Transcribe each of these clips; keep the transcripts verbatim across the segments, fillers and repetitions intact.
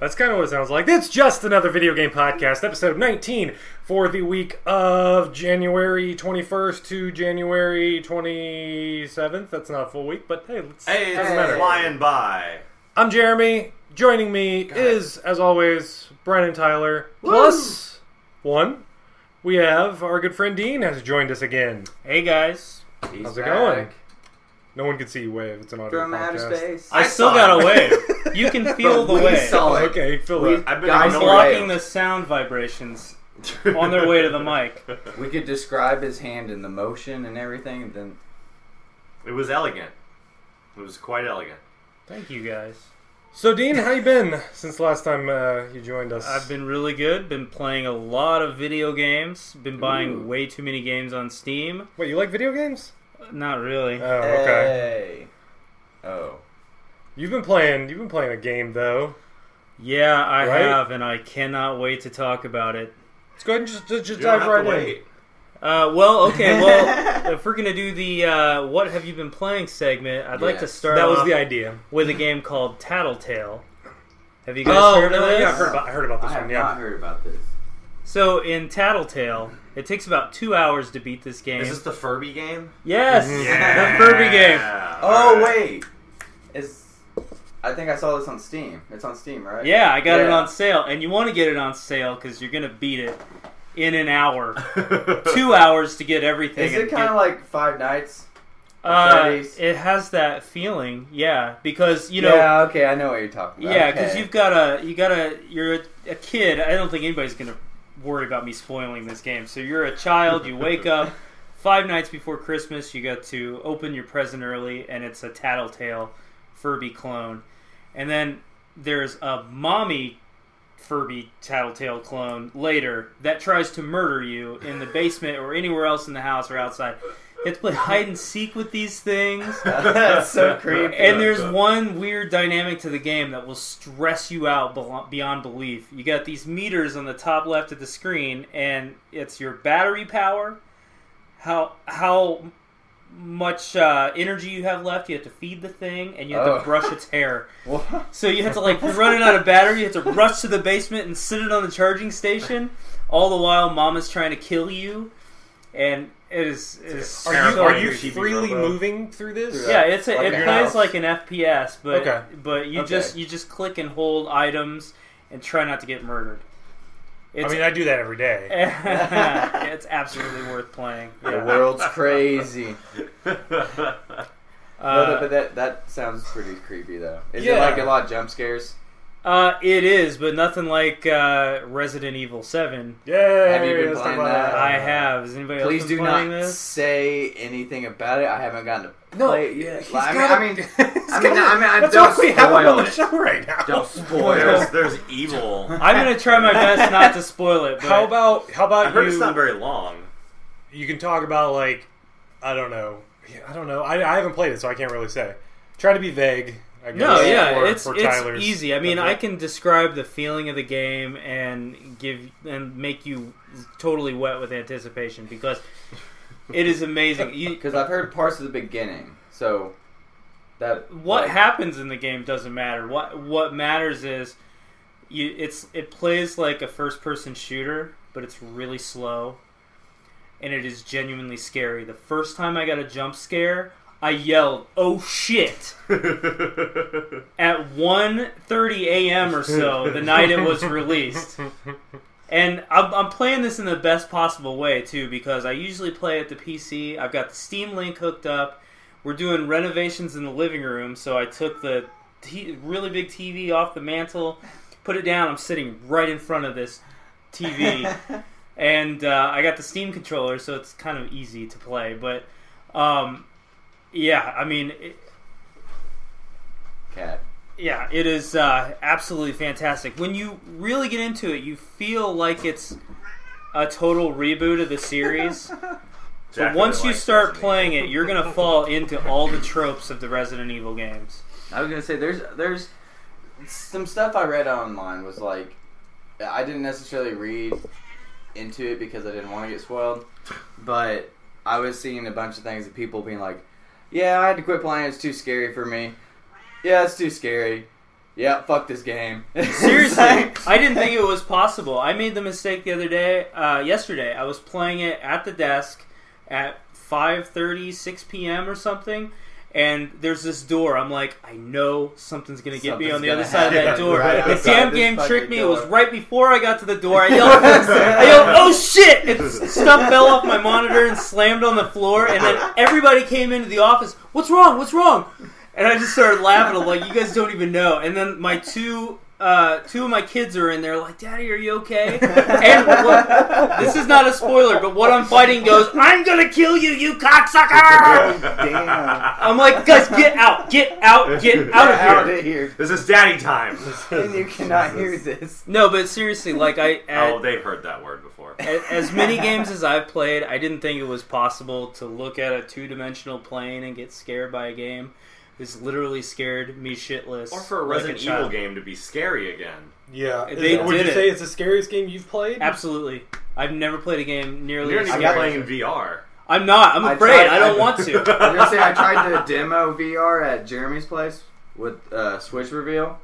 That's kind of what it sounds like. It's just another video game podcast, episode nineteen for the week of January twenty-first to January twenty-seventh. That's not a full week, but hey, let's, hey, it doesn't matter. Flying by. I'm Jeremy. Joining me God. is, as always, Brian and Tyler. Woo! Plus one, we have our good friend Dean has joined us again. Hey, guys. He's How's back. it going? No one can see you wave. It's an audio From podcast. Outer space. I, I still got a wave. You can feel the wave. Oh, okay, feel it. I've been blocking the sound vibrations on their way to the mic. We could describe his hand and the motion and everything. And then it was elegant. It was quite elegant. Thank you, guys. So, Dean, how you been since last time uh, you joined us? I've been really good. Been playing a lot of video games. Been buying Ooh. way too many games on Steam. Wait, you like video games? Not really. Oh, okay. Hey. Oh, you've been playing. You've been playing a game though. Yeah, I right? have, and I cannot wait to talk about it. Let's go ahead and just just, just dive right in. Uh, well, okay. Well, if we're gonna do the uh, what have you been playing segment, I'd yes. like to start. That was the idea with a game called Tattletail. Have you guys oh, heard no, of this? Yeah, I heard about, I heard about this I one. Have yeah, not heard about this. So in Tattletail, it takes about two hours to beat this game. Is this the Furby game? Yes, yeah. The Furby game. Oh wait, is I think I saw this on Steam. It's on Steam, right? Yeah, I got yeah. it on sale, and you want to get it on sale because you're gonna beat it in an hour, two hours to get everything. Is it kind of like Five Nights? Uh, it has that feeling, yeah, because you know. Yeah, okay, I know what you're talking about. Yeah, because okay. you've got a, you got a, you're a, a kid. I don't think anybody's gonna worry about me spoiling this game. So you're a child, you wake up five nights before Christmas, you got to open your present early, and it's a Tattletail Furby clone. And then there's a mommy Furby Tattletail clone later that tries to murder you in the basement or anywhere else in the house or outside. You have to play hide and seek with these things. That's so creepy. And there's one weird dynamic to the game that will stress you out beyond belief. You got these meters on the top left of the screen, and it's your battery power, how how much uh, energy you have left. You have to feed the thing, and you have oh. to brush its hair. What? So you have to, like, run it out of battery. You have to rush to the basement and sit it on the charging station. All the while, Mama's trying to kill you, and... It is. It is are you, are you freely moving through this? Yeah, it's a, like it plays house. like an F P S, but okay. but you okay. just you just click and hold items and try not to get murdered. It's, I mean, I do that every day. It's absolutely worth playing. Yeah. The world's crazy. uh, no, but that that sounds pretty creepy though. Is yeah. it like a lot of jump scares? Uh, it is, but nothing like uh, Resident Evil seven. Yeah, have you been playing that? I have. Is anybody Please else been playing this? Please do not say anything about it. I haven't gotten to no, play it yet. He's I, mean, gotta, I mean, I mean, gotta, I mean, I that's don't what we have on the show right now. Don't spoil. There's, there's evil. I'm gonna try my best not to spoil it. But how about how about I heard you? It's not very long. You can talk about like I don't know. I don't know. I I haven't played it, so I can't really say. Try to be vague. I guess, no, yeah, for, it's, for it's easy. I mean, okay. I can describe the feeling of the game and give and make you totally wet with anticipation because it is amazing. Because I've heard parts of the beginning, so that what like, happens in the game doesn't matter. What what matters is you. It's it plays like a first-person shooter, but it's really slow, and it is genuinely scary. The first time I got a jump scare, I yelled, "Oh shit!" at one thirty a m or so, the night it was released. And I'm, I'm playing this in the best possible way, too, because I usually play at the P C. I've got the Steam Link hooked up. We're doing renovations in the living room, so I took the t really big T V off the mantle, put it down. I'm sitting right in front of this T V. And uh, I got the Steam controller, so it's kind of easy to play. But... Um, yeah, I mean, it, cat. Yeah, it is uh, absolutely fantastic. When you really get into it, you feel like it's a total reboot of the series. But once you start playing it, you're gonna fall into all the tropes of the Resident Evil games. I was gonna say there's there's some stuff I read online was like I didn't necessarily read into it because I didn't want to get spoiled, but I was seeing a bunch of things of people being like, yeah, I had to quit playing. It's too scary for me. Yeah, it's too scary. yeah, fuck this game. Seriously, I didn't think it was possible. I made the mistake the other day, uh, yesterday. I was playing it at the desk at five thirty, six p m or something, and there's this door. I'm like, I know something's going to get something's me on the other happen. side of that door. Right the damn game tricked me. Door. It was right before I got to the door. I yelled, I yelled oh shit! And stuff fell off my monitor and slammed on the floor, and then everybody came into the office. What's wrong? What's wrong? And I just started laughing. I'm like, you guys don't even know. And then my two... Uh, two of my kids are in there like, Daddy, are you okay? And look, this is not a spoiler, but what I'm fighting goes, I'm going to kill you, you cocksucker! Damn. I'm like, guys, get out, get out, get out, get out of here. here. This is daddy time. And you cannot hear this. No, but seriously, like I... At, oh, they've heard that word before. As many games as I've played, I didn't think it was possible to look at a two-dimensional plane and get scared by a game. It's literally scared me shitless. Or for a Resident like a Evil game to be scary again. Yeah. They Would did you it. say it's the scariest game you've played? Absolutely. I've never played a game nearly as scary. You're not even playing V R. I'm not. I'm afraid. I, tried, I don't I, want to. I was going to say, I tried to demo V R at Jeremy's place with uh, Switch Reveal.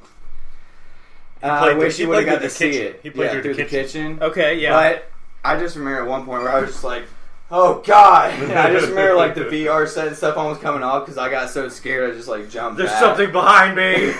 Uh, I wish you would have got to see it. He played yeah, through, through the, the kitchen. kitchen. Okay, yeah. But I just remember at one point where I was just like, oh God! And I just remember like the V R set and stuff almost coming off because I got so scared I just like jumped. There's back. something behind me.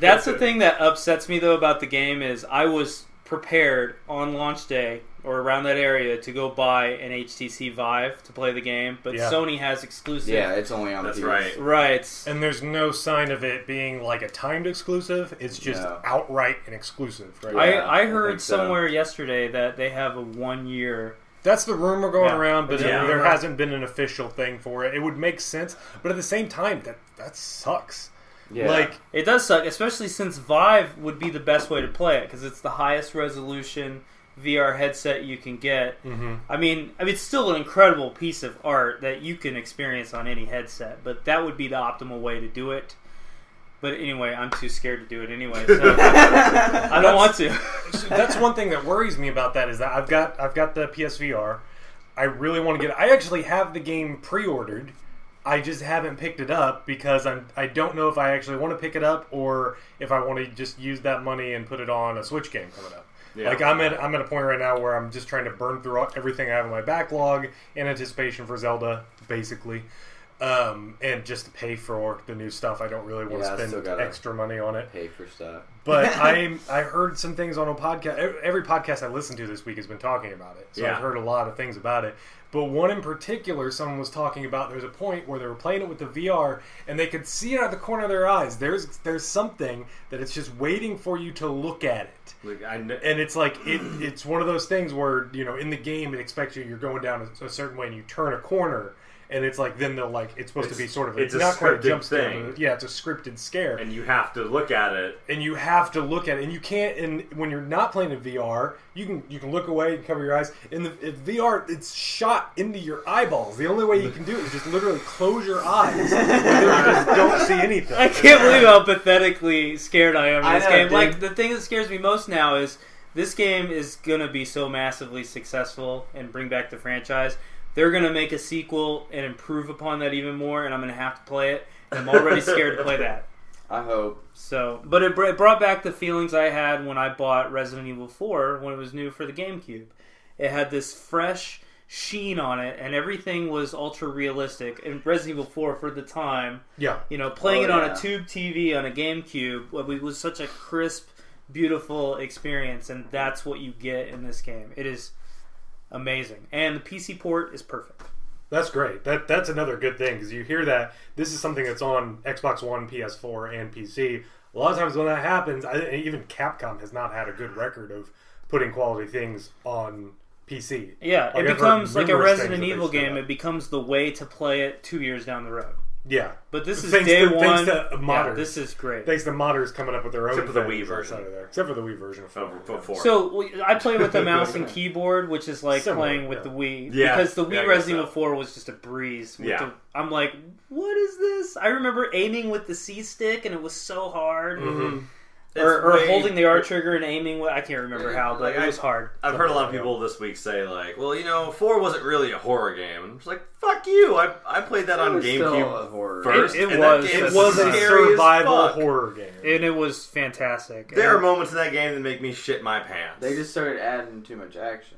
That's the thing that upsets me though about the game is I was prepared on launch day or around that area to go buy an H T C Vive to play the game, but yeah. Sony has exclusive. Yeah, it's only on. That's the right. Right. And there's no sign of it being like a timed exclusive. It's just no. outright an exclusive. Right? Yeah, I I heard I somewhere so. yesterday that they have a one year. That's the rumor going yeah. around, but yeah. there hasn't been an official thing for it. It would make sense, but at the same time, that that sucks. Yeah. Like it does suck, especially since Vive would be the best way to play it because it's the highest resolution V R headset you can get. Mm-hmm. I mean, I mean, it's still an incredible piece of art that you can experience on any headset, but that would be the optimal way to do it. But anyway, I'm too scared to do it anyway, so I don't want to. That's one thing that worries me about that is that I've got I've got the P S V R. I really want to get it. I actually have the game pre-ordered. I just haven't picked it up because I'm I don't know if I actually want to pick it up or if I want to just use that money and put it on a Switch game coming up. Yeah. Like I'm at I'm at a point right now where I'm just trying to burn through everything I have in my backlog in anticipation for Zelda, basically. Um, and just to pay for the new stuff. I don't really want yeah, to spend extra money on it. Pay for stuff. But I I heard some things on a podcast. Every podcast I listened to this week has been talking about it. So yeah. I've heard a lot of things about it. But one in particular, someone was talking about there's a point where they were playing it with the V R and they could see it out of the corner of their eyes. There's there's something that it's just waiting for you to look at it. Like I kn- and it's like, it, it's one of those things where, you know, in the game it expects you, you're going down a, a certain way and you turn a corner. And it's like, then they'll like, it's supposed it's, to be sort of, a, it's not quite a jump thing. Yeah, it's a scripted scare. And you have to look at it. And you have to look at it. And you can't, and when you're not playing in V R, you can you can look away and cover your eyes. In the in V R, it's shot into your eyeballs. The only way you can do it is just literally close your eyes. And then you just don't see anything. I can't believe how pathetically scared I am in this I know, game. Dude. Like, the thing that scares me most now is, this game is going to be so massively successful and bring back the franchise. They're going to make a sequel and improve upon that even more, and I'm going to have to play it. And I'm already scared to play that. I hope. So, but it, it brought back the feelings I had when I bought Resident Evil four when it was new for the GameCube. It had this fresh sheen on it, and everything was ultra-realistic. And Resident Evil four, for the time, yeah, you know, playing oh, it on yeah. a tube T V on a GameCube it was such a crisp, beautiful experience, and that's what you get in this game. It is... amazing. And the P C port is perfect. That's great. That That's another good thing, because you hear that this is something that's on Xbox One, P S four, and P C. A lot of times when that happens, I, even Capcom has not had a good record of putting quality things on P C. Yeah, like it I've becomes like a Resident Evil game. It becomes the way to play it two years down the road. Yeah. But this is thanks day to, one. Thanks to modders. Yeah, this is great. Thanks to modders coming up with their own Except for the Wii version. Of there. Except for the Wii version. Of four, oh, yeah. So, I play with the mouse and keyboard, which is like Similar, playing with yeah. the Wii. Yeah. Because the Wii yeah, Resident Evil four was just a breeze. With yeah. the, I'm like, what is this? I remember aiming with the C-stick, and it was so hard. Mm-hmm. Or, or holding the R trigger and aiming, I can't remember how, but like, it was hard. I've heard a lot of people this week say, like, well, you know, four wasn't really a horror game. And it's like, fuck you! I, I played that on GameCube first. It, it was. It was a survival horror game. And it was fantastic. There and are moments in that game that make me shit my pants. They just started adding too much action.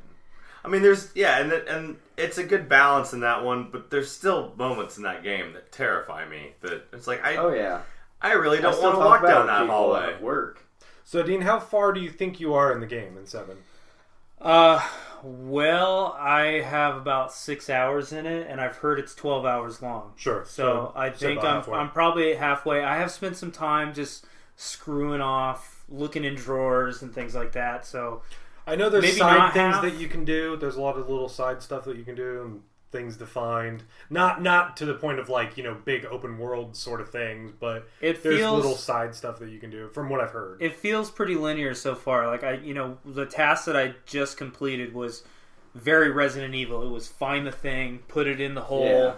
I mean, there's, yeah, and and it's a good balance in that one, but there's still moments in that game that terrify me. That it's like, I... Oh, yeah. I really don't I want to walk down that hallway. Work. So, Dean, how far do you think you are in the game in seven? Uh, well, I have about six hours in it, and I've heard it's twelve hours long. Sure. So, so I think I'm halfway. I'm probably halfway. I have spent some time just screwing off, looking in drawers and things like that. So I know there's maybe side things half. that you can do. There's a lot of little side stuff that you can do. And things defined, not not to the point of like, you know, big open world sort of things, but it there's feels, little side stuff that you can do. From what I've heard, it feels pretty linear so far. Like I, you know, the task that I just completed was very Resident Evil. It was find the thing, put it in the hole, yeah.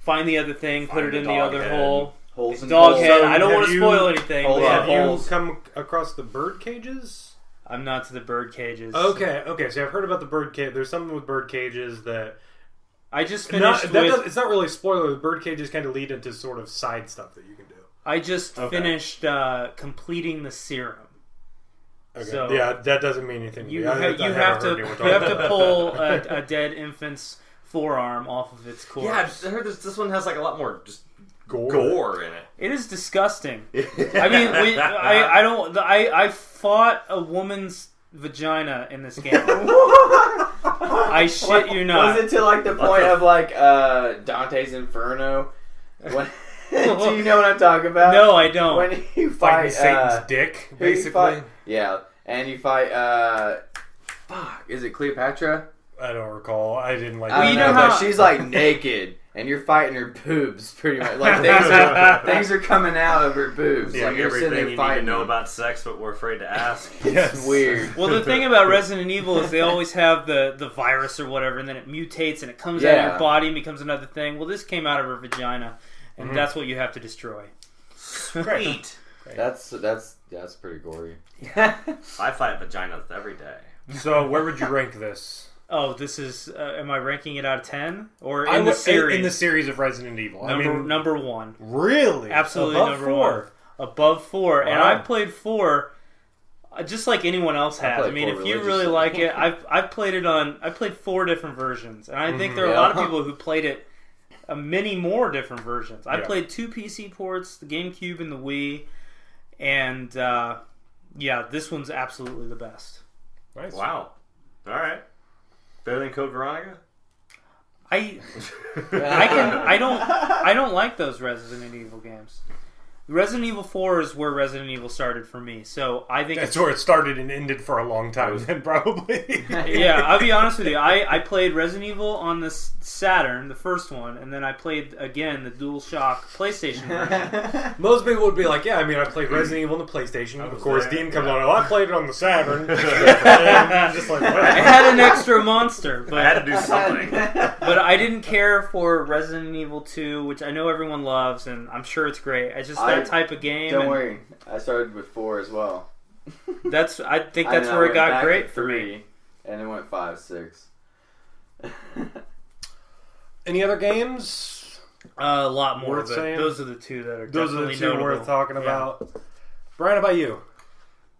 find the other thing, find put it in the other head. hole. Holes in dog holes. head. So I don't want to spoil anything. But have you come across the bird cages? I'm not to the bird cages. Okay, so. okay. So I've heard about the bird cage. There's something with bird cages that. I just finished not, that with... It's not really a spoiler. The bird cages kind of lead into sort of side stuff that you can do. I just okay. finished uh, completing the serum. Okay. So yeah, that doesn't mean anything to you me. Ha I, you I have to you have to pull a, a dead infant's forearm off of its corpse. Yeah, I heard this, this one has like a lot more just gore, gore in it. It is disgusting. I mean, we, I I don't I I fought a woman's vagina in this game. I shit you not. Was it to like the point of like uh, Dante's Inferno? When, do you know what I'm talking about? No, I don't. When you fight like uh, Satan's dick, basically. Fight, yeah, and you fight. Uh, fuck, is it Cleopatra? I don't recall. I didn't like. I don't know, but she's like naked, and you're fighting her boobs pretty much. Like things are things are coming out of her boobs. Yeah, like you're everything sitting there fighting. You need to know about sex, but we're afraid to ask. Yes. It's weird. Well, the thing about Resident Evil is they always have the the virus or whatever, and then it mutates and it comes yeah. out of your body and becomes another thing. Well, this came out of her vagina, and mm-hmm. that's what you have to destroy. Great. Great. That's that's that's pretty gory. Yeah. I fight vaginas every day. So, where would you rank this? Oh, this is... Uh, am I ranking it out of ten? Or in I the would, series? In the series of Resident Evil. Number, I mean, number one. Really? Absolutely Above number four. one. Above four. Wow. And I played four just like anyone else has. I, I mean, if you really like it... I've, I've played it on... I played four different versions. And I think mm-hmm. there are yeah. a lot of people who played it uh, many more different versions. I yeah. played two P C ports, the GameCube and the Wii. And, uh, yeah, this one's absolutely the best. Nice. Wow. All right. Better than Code Veronica? I I can I don't I don't like those Resident Evil games. Resident Evil four is where Resident Evil started for me, so I think that's it's, where it started and ended for a long time. Then probably. Yeah, I'll be honest with you. I I played Resident Evil on the Saturn, the first one, and then I played again the DualShock PlayStation version. Most people would be like, yeah, I mean, I played Resident Evil on the PlayStation. Of course, there. Dean comes yeah. on. Oh, I played it on the Saturn. I'm just like, what? I had an extra monster, but I had to do something. But I didn't care for Resident Evil two, which I know everyone loves, and I'm sure it's great. I just. I That type of game. Don't worry, I started with four as well. That's I think that's I know, where it got great for me. And it went five, six. Any other games? Uh, a lot more. But those are the two that are those definitely are the two notable. worth talking about. Yeah. Brian, how about you?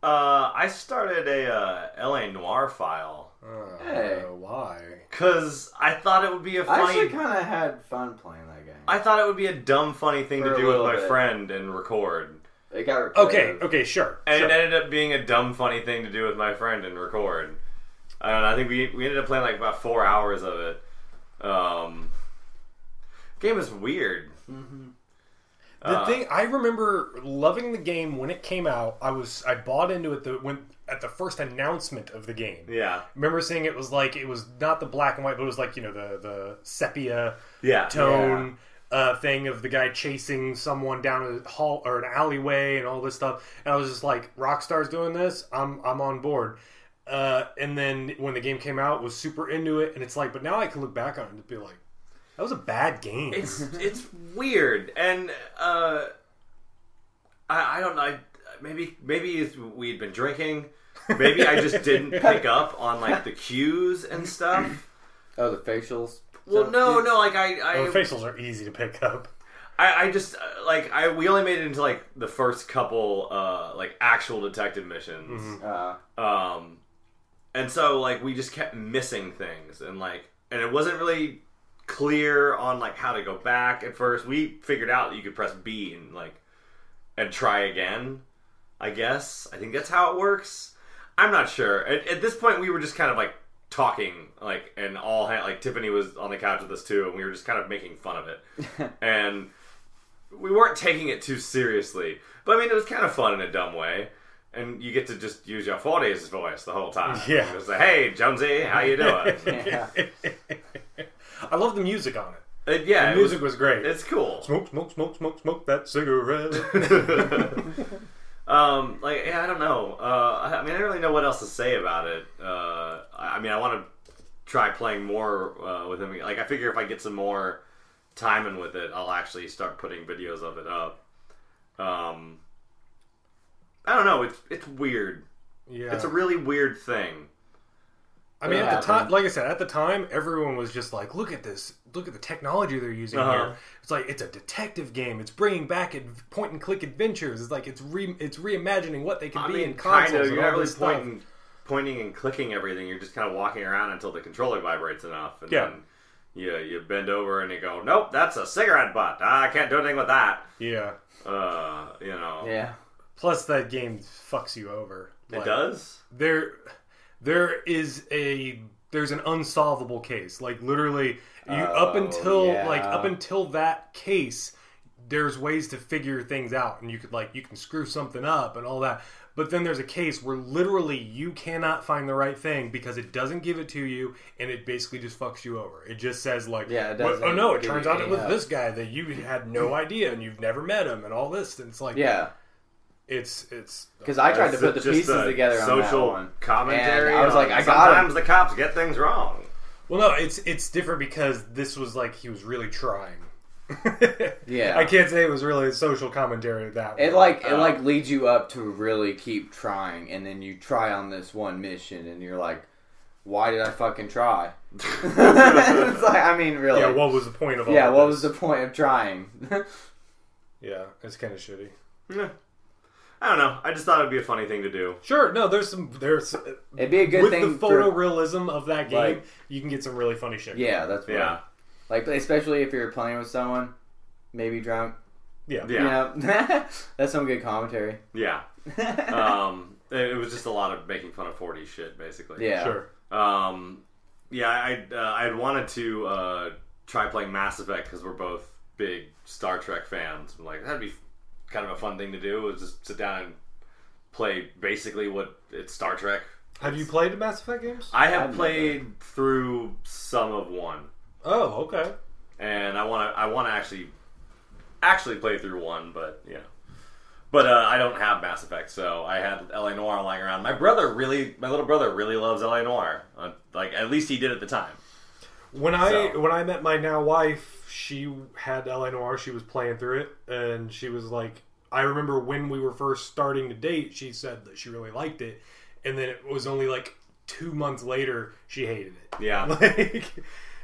Uh, I started a uh, L A Noire file. Uh, hey, why? Because I thought it would be a funny... I actually kind of had fun playing that game. I thought it would be a dumb, funny thing to do with my friend and record. It got recorded. Okay, okay, sure. And it ended up being a dumb, funny thing to do with my friend and record. I don't know, I think we, we ended up playing like about four hours of it. Um, game is weird. Mm-hmm. The uh, thing, I remember loving the game when it came out. I was, I bought into it the, when, at the first announcement of the game. Yeah. I remember seeing it was like, it was not the black and white, but it was like, you know, the, the sepia yeah. tone yeah. Uh, thing of the guy chasing someone down a hall or an alleyway and all this stuff. And I was just like, Rockstar's doing this? I'm, I'm on board. Uh, and then when the game came out, was super into it. And it's like, but now I can look back on it and be like, that was a bad game. It's it's weird, and uh, I I don't know. I, maybe maybe we'd been drinking. Maybe I just didn't pick up on like the cues and stuff. Oh, the facials. Well, no, no, like I, I oh, the facials are easy to pick up. I, I just like I we only made it into like the first couple uh, like actual detective missions, mm-hmm. uh, um, and so like we just kept missing things and like and it wasn't really clear on like how to go back at first. We figured out that you could press B and like and try again. I guess I think that's how it works. I'm not sure. At, at this point, we were just kind of like talking, like and all like Tiffany was on the couch with us too, and we were just kind of making fun of it and. We weren't taking it too seriously. But, I mean, it was kind of fun in a dumb way. And you get to just use your forties voice the whole time. Yeah. Just say, hey, Jonesy, how you doing? Yeah. I love the music on it. it yeah. The music it was, was great. It's cool. Smoke, smoke, smoke, smoke, smoke that cigarette. um, like, yeah, I don't know. Uh, I mean, I don't really know what else to say about it. Uh, I mean, I want to try playing more uh, with him. Like, I figure if I get some more... timing with it, I'll actually start putting videos of it up. Um, I don't know. It's it's weird. Yeah, it's a really weird thing. I mean, at the time, like I said, at the time, everyone was just like, "Look at this! Look at the technology they're using uh-huh. here." It's like it's a detective game. It's bringing back point and click adventures. It's like it's re it's reimagining what they can be in consoles. Kind of. You're not really pointing, pointing and clicking everything. You're just kind of walking around until the controller vibrates enough. And yeah. Then, Yeah, you bend over and you go, nope, that's a cigarette butt. I can't do anything with that. Yeah. Uh, you know. Yeah. Plus, that game fucks you over. Like, it does? There, there is a, there's an unsolvable case. Like, literally, you, oh, up until, yeah. like, up until that case, there's ways to figure things out. And you could, like, you can screw something up and all that. But then there's a case where literally you cannot find the right thing because it doesn't give it to you, and it basically just fucks you over. It just says, like, yeah, it well, oh, no, it turns out it was this guy that you had no idea, and you've never met him, and all this. And it's like, yeah. It's, it's... Because I tried to put the pieces the together on that one. Social commentary. And I was like, I got it. Sometimes the cops get things wrong. Well, no, it's it's different because this was like he was really trying. Yeah, I can't say it was really a social commentary of that. It way. like um, it like leads you up to really keep trying, and then you try on this one mission, and you're like, "Why did I fucking try?" It's like, I mean, really. Yeah, what was the point of all? Yeah, of what this? was the point of trying? Yeah, it's kind of shitty. Yeah. I don't know. I just thought it'd be a funny thing to do. Sure. No, there's some. There's. It'd be a good with thing with the photorealism of that game. Like, you can get some really funny shit. Yeah, that's what yeah. Like, especially if you're playing with someone, maybe drunk. Yeah. yeah. You know? That's some good commentary. Yeah. um, it was just a lot of making fun of forties shit, basically. Yeah. Sure. Um, yeah, I uh, I wanted to uh, try playing Mass Effect because we're both big Star Trek fans. I'm like, that'd be kind of a fun thing to do, is just sit down and play basically what it's Star Trek. Have you played the Mass Effect games? I have I've played never. through some of one. Oh, okay. And I want to. I want to actually, actually play through one, but yeah. But uh, I don't have Mass Effect, so I had L A Noire lying around. My brother really, my little brother really loves L A Noire. Uh, like at least he did at the time. When so. I when I met my now wife, she had L A Noire. She was playing through it, and she was like, I remember when we were first starting to date, she said that she really liked it, and then it was only like two months later she hated it. Yeah. Like.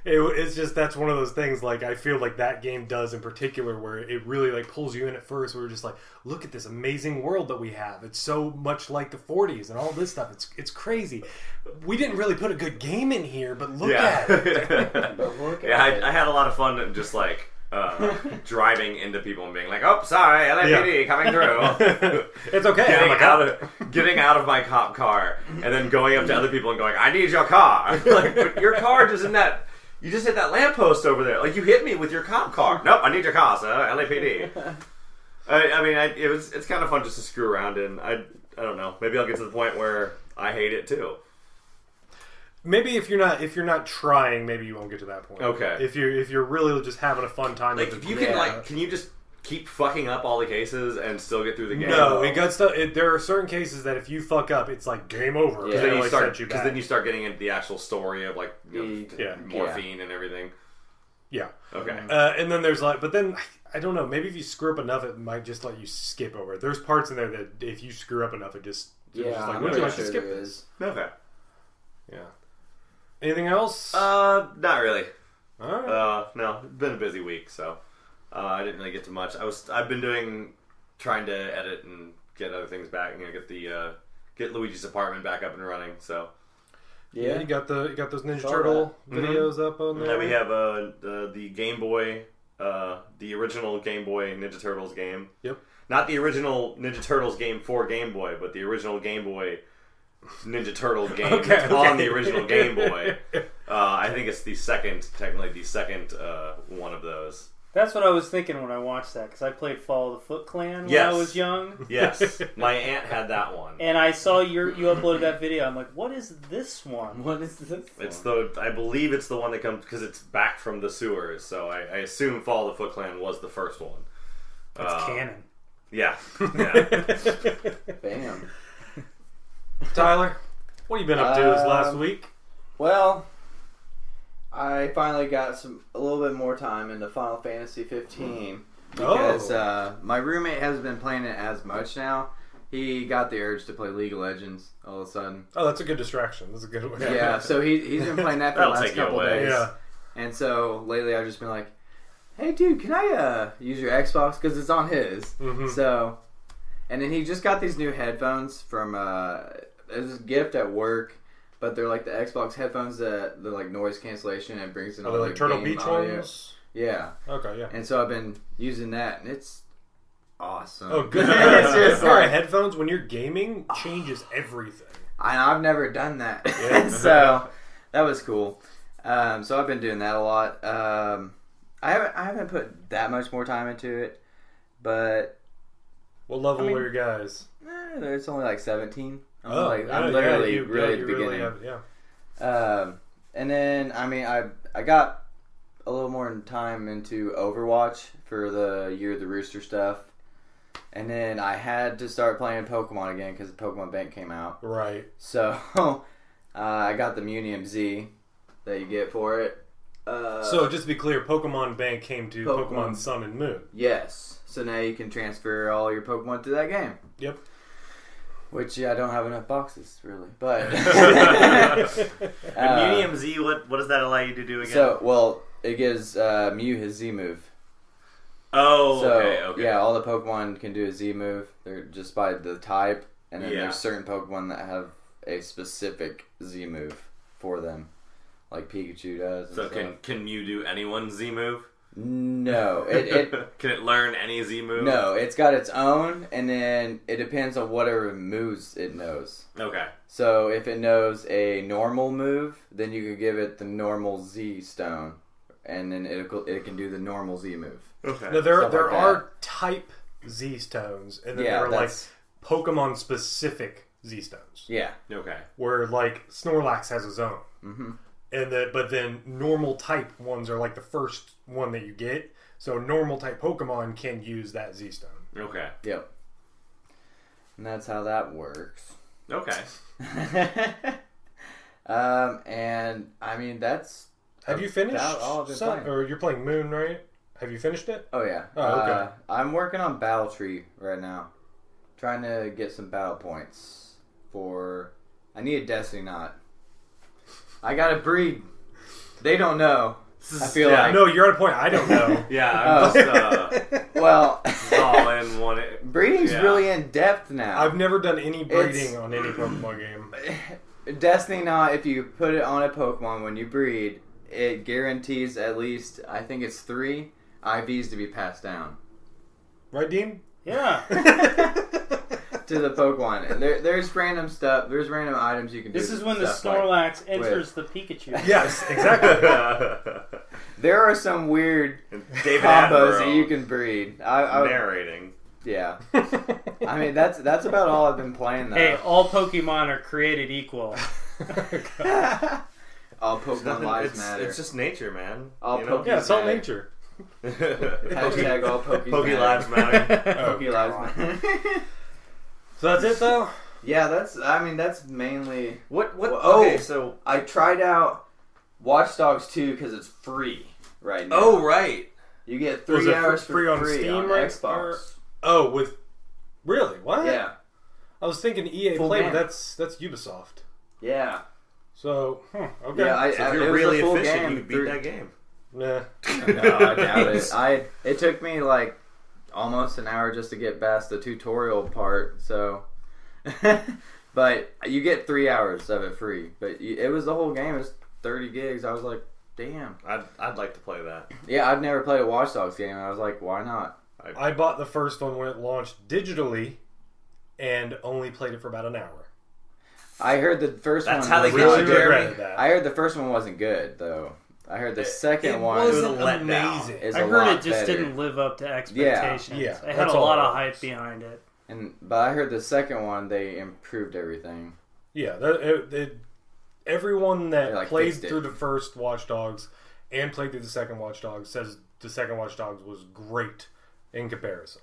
It, it's just, that's one of those things, like, I feel like that game does in particular, where it really, like, pulls you in at first. We're just like, look at this amazing world that we have. It's so much like the forties and all this stuff. It's it's crazy. We didn't really put a good game in here, but look yeah. at it. But look yeah, at I, it. I had a lot of fun just, like, uh, driving into people and being like, oh, sorry, L A P D yeah. coming through. It's okay. Getting out, of, getting out of my cop car and then going up to other people and going, I need your car. Like, but your car doesn't that... You just hit that lamppost over there. Like, you hit me with your cop car. Nope, I need your car, so L A P D. I, I mean, I, it was it's kind of fun just to screw around, and I, I don't know. Maybe I'll get to the point where I hate it, too. Maybe if you're not if you're not trying, maybe you won't get to that point. Okay. If you're, if you're really just having a fun time. Like, if you can, yeah. like, can you just keep fucking up all the cases and still get through the game? No, it got stuff. It, there are certain cases that if you fuck up, it's like game over. Because yeah. then, like, then you start getting into the actual story of like you know, yeah. morphine yeah. and everything. Yeah. Okay. Uh, and then there's like, but then I don't know. Maybe if you screw up enough, it might just let you skip over it. There's parts in there that if you screw up enough, it just yeah. It's just like, I'm would you like sure to skip this? Okay. Yeah. Anything else? Uh, not really. All right. Uh, no. It's been a busy week, so uh, I didn't really get to much. I was I've been doing trying to edit and get other things back. You know, get the uh, get Luigi's apartment back up and running. So. Yeah. yeah, you got the you got those Ninja Turtle that. videos mm-hmm. up on there. Yeah, we have uh, the, the Game Boy, uh, the original Game Boy Ninja Turtles game. Yep. Not the original Ninja Turtles game for Game Boy, but the original Game Boy Ninja Turtle game okay, that's okay. on the original Game Boy. Uh, I think it's the second, technically the second uh, one of those. That's what I was thinking when I watched that, because I played Fall of the Foot Clan when yes. I was young. Yes. My aunt had that one. And I saw your, you uploaded that video. I'm like, what is this one? What is this It's one? the I believe it's the one that comes, because it's back from the sewers, so I, I assume Fall of the Foot Clan was the first one. That's uh, canon. Yeah. Yeah. Bam. Tyler, what have you been up to um, this last week? Well... I finally got some a little bit more time into Final Fantasy fifteen because oh. uh, my roommate hasn't been playing it as much now. He got the urge to play League of Legends all of a sudden. Oh, that's a good distraction. That's a good one. Yeah, yeah so he, he's been playing that for the last couple days. Yeah. And so lately I've just been like, hey dude, can I uh, use your Xbox? Because it's on his. Mm-hmm. So, and then he just got these new headphones from uh, it was a gift at work. But they're like the Xbox headphones that they're like noise cancellation and it brings in all the like Turtle Beach ones. Yeah. Okay. Yeah. And so I've been using that, and it's awesome. Oh, good. It's like, headphones when you're gaming changes everything. I I've never done that, yeah. So that was cool. Um, so I've been doing that a lot. Um, I haven't I haven't put that much more time into it, but what level I mean, were your guys? Eh, it's only like seventeen. I'm, oh, like, I'm yeah, literally yeah, you, really yeah, at the really beginning. Have, yeah. Um, and then, I mean, I I got a little more time into Overwatch for the Year of the Rooster stuff. And then I had to start playing Pokemon again because Pokemon Bank came out. Right. So, uh, I got the Munium Z that you get for it. Uh, so, just to be clear, Pokemon Bank came to Pokemon, Pokemon Sun and Moon. Yes. So, now you can transfer all your Pokemon to that game. Yep. Which, yeah, I don't have enough boxes, really. But uh, Medium Z, what, what does that allow you to do again? So, well, it gives uh, Mew his Z move. Oh, so, okay, okay. Yeah, all the Pokemon can do a Z move. They're just by the type. And then yeah. there's certain Pokemon that have a specific Z move for them. Like Pikachu does. So can, can Mew do anyone's Z move? No, it, it can it learn any Z move? No, it's got its own, and then it depends on whatever moves it knows. Okay. So if it knows a normal move, then you can give it the normal Z stone, and then it it can do the normal Z move. Okay. Now there Stuff there like are type Z stones, and then yeah, there are that's... like Pokemon specific Z stones. Yeah. Okay. Where like Snorlax has his own. Mm-hmm. And that, but then normal type ones are like the first one that you get. So normal type Pokemon can use that Z stone. Okay. Yep. And that's how that works. Okay. um, and I mean that's. Have you finished? All Sun, or you're playing Moon, right? Have you finished it? Oh yeah. Oh okay. Uh, I'm working on Battle Tree right now, trying to get some battle points for. I need a Destiny Knot. I gotta breed. They don't know. I feel yeah, like no, you're on a point. I don't know. yeah, I'm oh. just uh, well, all in one. Breeding's yeah. really in depth now. I've never done any breeding it's, on any Pokemon game. Destiny Knot, if you put it on a Pokemon when you breed, it guarantees at least I think it's three I Vs to be passed down. Right, Dean? Yeah. To the Pokemon. There, there's random stuff. There's random items you can do. This is when the Snorlax like enters with. the Pikachu. Yes, exactly. There are some weird David combos Attenborough that you can breed. I, I, narrating. Yeah. I mean, that's that's about all I've been playing, though. Hey, all Pokemon are created equal. All Pokemon nothing, lives it's, matter. It's just nature, man. All you know? Yeah, it's all matter. nature. Hashtag all Pokemon Poke lives matter. Oh, Poke lives matter. So that's it, though? Yeah, that's, I mean, that's mainly... What, what, well, oh, okay, so... I tried out Watch Dogs two because it's free. right now. Oh, right. You get three was hours free, free for on free Steam on right? Xbox. Or, oh, with really? What? Yeah. I was thinking E A full Play, game. But that's that's Ubisoft. Yeah. So, hmm, okay. Yeah, I, so if you're really efficient, you beat three. that game. Nah. No, I doubt it. I it took me like almost an hour just to get past the tutorial part. So, but you get three hours of it free. But you, it was the whole game. It was thirty gigs. I was like, damn. I'd I'd like to play that. Yeah, I've never played a Watch Dogs game. And I was like, why not? I, I bought the first one when it launched digitally, and only played it for about an hour. I heard the first That's one. That's how they really regretted that. I heard the first one wasn't good though. I heard the second it one wasn't was amazing. Is I heard it just better. didn't live up to expectations. Yeah, yeah, it had a lot of hype behind it. And but I heard the second one they improved everything. Yeah, it, it, everyone that like plays through it. the first Watch Dogs and played through the second Watch Dogs says the second Watch Dogs was great in comparison.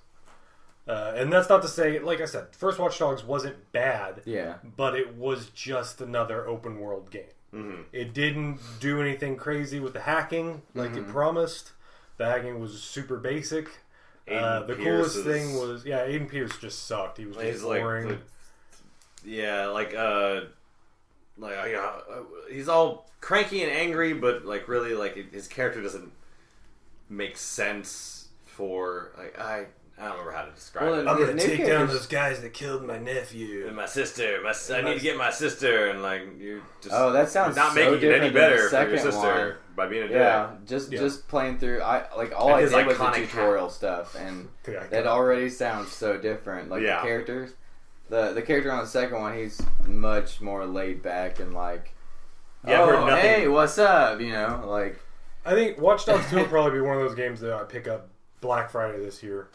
Uh, and that's not to say, like I said, first Watch Dogs wasn't bad. Yeah, but it was just another open world game. Mm-hmm. It didn't do anything crazy with the hacking like mm-hmm. it promised. The hacking was super basic. Uh, the Pierce coolest is... thing was yeah, Aiden Pierce just sucked. He was just he's boring. Like, the, yeah, like uh, like uh, he's all cranky and angry, but like really, like his character doesn't make sense for like I. I don't remember how to describe well, it. I'm going to take down those guys that killed my nephew. And my sister. My, and I my need to get my sister. And, like, you're just oh, that sounds not so making it any better for your sister one. by being a dad. Yeah, just, yeah. just playing through. I Like, all and I did was the tutorial hat. stuff. And yeah, that already sounds so different. Like, yeah. the characters. The, the character on the second one, he's much more laid back and, like, yeah, oh, hey, what's up? You know, like. I think Watch Dogs two will probably be one of those games that I pick up Black Friday this year.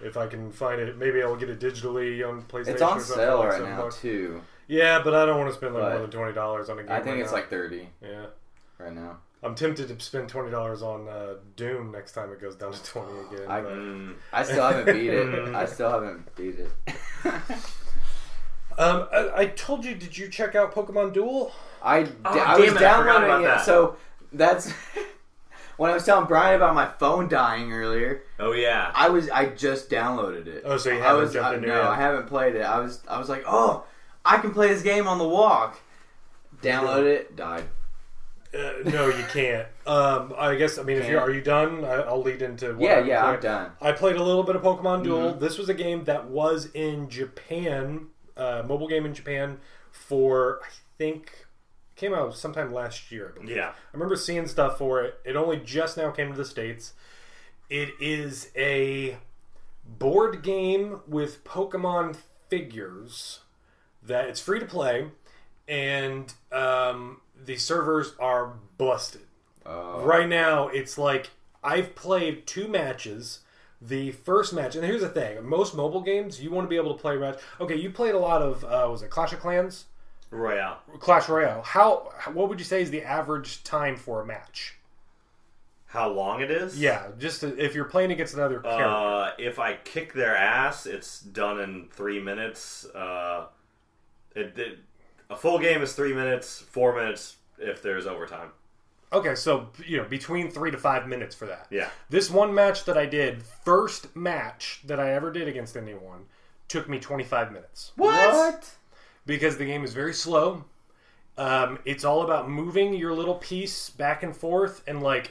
If I can find it, maybe I'll get it digitally on PlayStation. It's on sale like right now too. Yeah, but I don't want to spend like but more than twenty dollars on a game. I think right it's now. like thirty. Yeah, right now. I'm tempted to spend twenty dollars on uh, Doom next time it goes down to twenty again. I, mm, I still haven't beat it. I still haven't beat it. um, I, I told you. Did you check out Pokemon Duel? I oh, I was it, downloading I it. That. So that's. When I was telling Brian about my phone dying earlier, oh yeah, I was I just downloaded it. Oh, so you haven't I was, jumped I, into no, it? No, I haven't played it. I was I was like, oh, I can play this game on the walk. Download it, died. Uh, no, you can't. um, I guess I mean, if you are you done? I, I'll lead into what yeah, I'm yeah, playing. I'm done. I played a little bit of Pokemon Duel. Mm-hmm. This was a game that was in Japan, uh, mobile game in Japan for I think. Came out sometime last year, I believe. Yeah. I remember seeing stuff for it. It only just now came to the States. It is a board game with Pokemon figures that it's free to play, and um, the servers are busted. Uh. Right now, it's like I've played two matches. The first match, and here's the thing. Most mobile games, you want to be able to play a match. Okay, you played a lot of, uh, was it Clash of Clans? Royale. Clash Royale. How? What would you say is the average time for a match? How long it is? Yeah, just to, if you're playing against another character. Uh, if I kick their ass, it's done in three minutes. Uh, it, it, a full game is three minutes, four minutes if there's overtime. Okay, so you know between three to five minutes for that. Yeah. This one match that I did, first match that I ever did against anyone, took me twenty-five minutes. What? What? Because the game is very slow. Um, it's all about moving your little piece back and forth and, like,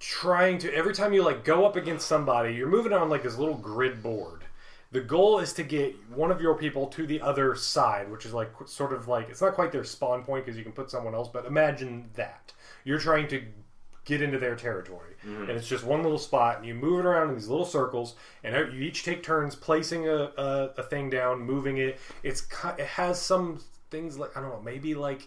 trying to... Every time you, like, go up against somebody, you're moving on, like, this little grid board. The goal is to get one of your people to the other side, which is, like, sort of like... It's not quite their spawn point because you can put someone else, but imagine that. You're trying to get into their territory. Mm. And it's just one little spot, and you move it around in these little circles, and you each take turns placing a, a, a thing down, moving it. It's It has some things like, I don't know, maybe like,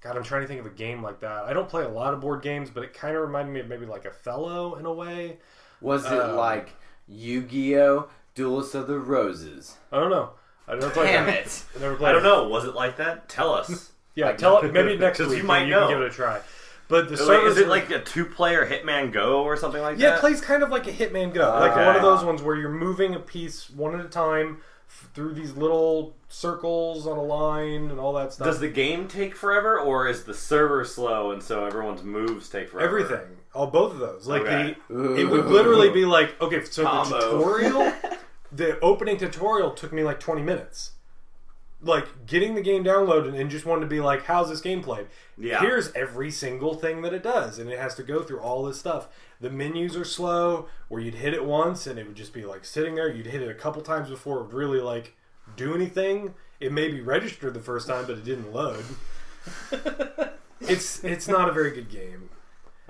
God, I'm trying to think of a game like that. I don't play a lot of board games, but it kind of reminded me of maybe like Othello in a way. Was uh, it like Yu-Gi-Oh! Duelist of the Roses? I don't know. I never played Damn that. it. I, never played I don't it. know. Was it like that? Tell us. yeah, like, tell it. Maybe next week you, might you know. can give it a try. But the like, is it like a two-player Hitman Go or something like yeah, that? Yeah, it plays kind of like a Hitman Go. Uh, like okay. one of those ones where you're moving a piece one at a time through these little circles on a line and all that stuff. Does the game take forever, or is the server slow and so everyone's moves take forever? Everything. Oh, both of those. Like okay. the, it would literally be like, okay, so Combo. the tutorial, the opening tutorial took me like twenty minutes. Like, getting the game downloaded and just wanted to be like, how's this game played? Yeah. Here's every single thing that it does, and it has to go through all this stuff. The menus are slow, where you'd hit it once, and it would just be, like, sitting there. You'd hit it a couple times before it would really, like, do anything. It may be registered the first time, but it didn't load. It's it's not a very good game.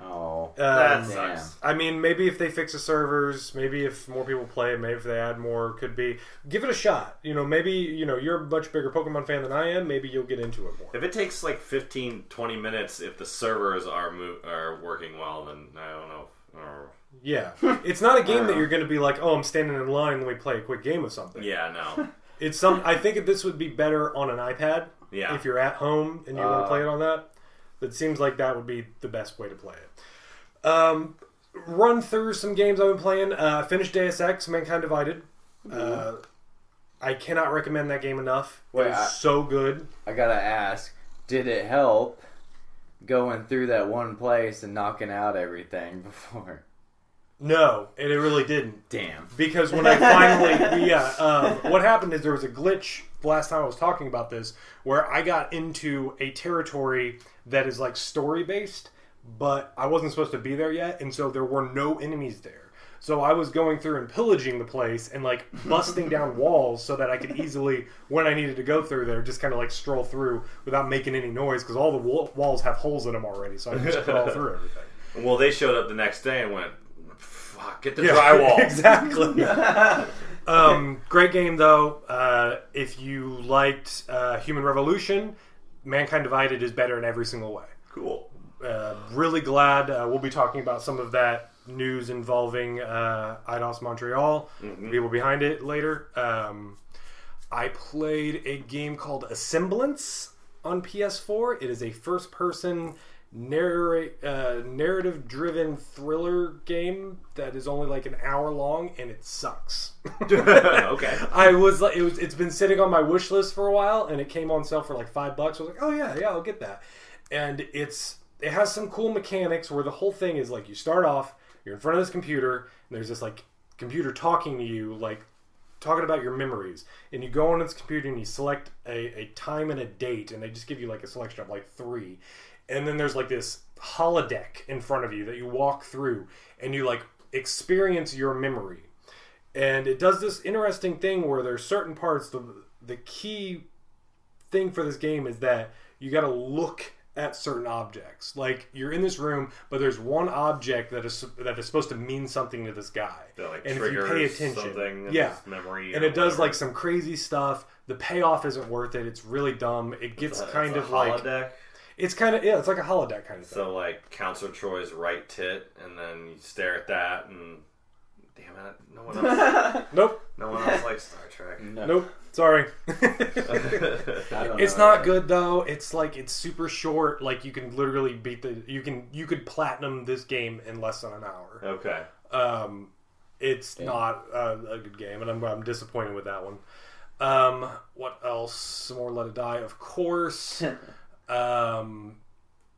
Oh, um, that sucks. I mean, maybe if they fix the servers, maybe if more people play, maybe if they add more, could be. Give it a shot. You know, maybe, you know, you're a much bigger Pokemon fan than I am, maybe you'll get into it more. If it takes, like, fifteen, twenty minutes, if the servers are mo are working well, then I don't know. Or... Yeah. It's not a game that you're going to be like, oh, I'm standing in line, let me play a quick game of something. Yeah, no. It's some. I think this would be better on an iPad. Yeah. If you're at hhome and you uh, want to play it on that. It seems like that would be the best way to play it. Um, run through some games I've been playing. Uh, finished Deus Ex, Mankind Divided. Mm. Uh, I cannot recommend that game enough. Wait, it was I, so good. I gotta ask, did it help going through that one place and knocking out everything before? No, and it really didn't. Damn. Because when I finally... yeah, um, what happened is there was a glitch last time I was talking about this where I got into a territory that is like story-based, but I wasn't supposed to be there yet, and so there were no enemies there. So I was going through and pillaging the place and like busting down walls so that I could easily, when I needed to go through there, just kind of like stroll through without making any noise, because all the walls have holes in them already, so I could just crawl through everything. Well, they showed up the next day and went, fuck, get the yeah, drywall. Exactly. um, great game, though. Uh, if you liked uh, Human Revolution, Mankind Divided is better in every single way. Cool. Uh, really glad uh, we'll be talking about some of that news involving uh, I D O S Montreal, mm-hmm. the people behind it later. Um, I played a game called Assemblance on P S four. It is a first-person narrate uh, narrative-driven thriller game that is only like an hour long, and it sucks. Okay, I was like, it was, it's been sitting on my wish list for a while, and it came on sale for like five bucks. I was like, oh yeah, yeah, I'll get that. And it's it has some cool mechanics where the whole thing is like you start off, you're in front of this computer, and there's this like computer talking to you, like talking about your memories, and you go on this computer and you select a, a time and a date, and they just give you like a selection of like three. And then there's like this holodeck in front of you that you walk through and you like experience your memory. And it does this interesting thing where there's certain parts, the, the key thing for this game is that you got to look at certain objects. Like you're in this room, but there's one object that is that is supposed to mean something to this guy. That like and triggers if you pay attention, something in yeah. his memory. And it whatever. does like some crazy stuff. The payoff isn't worth it. It's really dumb. It gets it's a, kind it's of a holodeck. like... It's kind of, yeah, it's like a holodeck kind of thing. So, like, Counselor Troy's right tit, and then you stare at that, and damn it, no one else. Nope. No one else likes Star Trek. No. Nope. Sorry. It's not good, though. It's, like, it's super short. Like, you can literally beat the, you can, you could platinum this game in less than an hour. Okay. Um, It's damn. not uh, a good game, and I'm, I'm disappointed with that one. Um, What else? Some more Let It Die, of course. Um,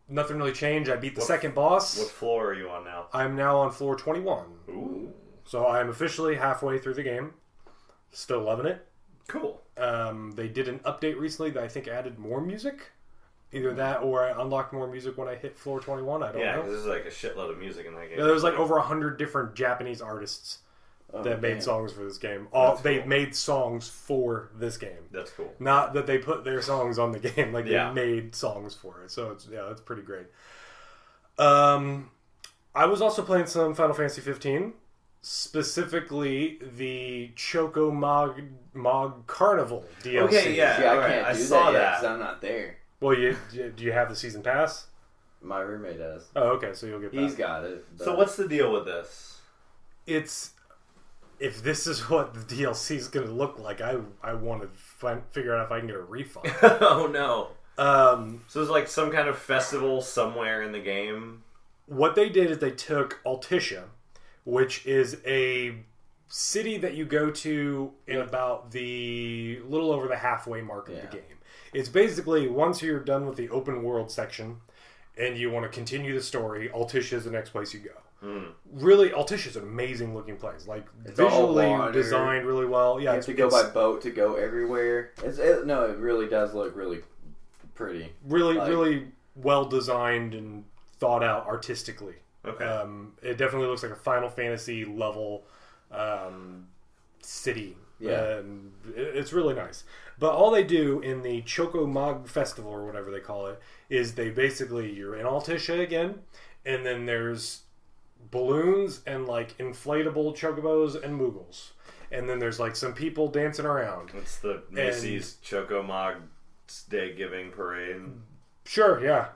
nothing really changed. I beat the what, second boss. What floor are you on now? I'm now on floor twenty-one. Ooh. So I'm officially halfway through the game. Still loving it. Cool. Um, they did an update recently that I think added more music. Either that or I unlocked more music when I hit floor twenty-one. I don't yeah, know. Yeah, because there's like a shitload of music in that game. Yeah, there was like over a hundred different Japanese artists oh, that made man. songs for this game. All That's They cool. made songs for this game. That's cool. Not that they put their songs on the game. Like, yeah. they made songs for it. So, it's, yeah, that's pretty great. Um, I was also playing some Final Fantasy fifteen. Specifically, the Choco Mog, Mog Carnival D L C. Okay, yeah. yeah I, right. can't do I saw that because I'm not there. Well, you, do you have the season pass? My roommate does. Oh, okay. So, you'll get that. He's got it. But... So, what's the deal with this? It's... If this is what the D L C is going to look like, I I want to find, figure out if I can get a refund. Oh, no. Um, so there's like some kind of festival somewhere in the game? What they did is they took Altissia, which is a city that you go to in about the little over the halfway mark of yeah. the game. It's basically once you're done with the open world section and you want to continue the story, Altissia is the next place you go. Mm. Really, Altissia is an amazing looking place. Like it's visually designed really well. Yeah, you have to go by boat to go everywhere. It's, it, no, it really does look really pretty. Really, like, really well designed and thought out artistically. Okay. Um, it definitely looks like a Final Fantasy level um, city. Yeah, um, it's really nice. But all they do in the Chokomog Festival, or whatever they call it, is they basically, you're in Altissia again, and then there's balloons and, like, inflatable chocobos and moogles. And then there's, like, some people dancing around. It's the Macy's and, Chokomog's Day Giving Parade. Sure, yeah.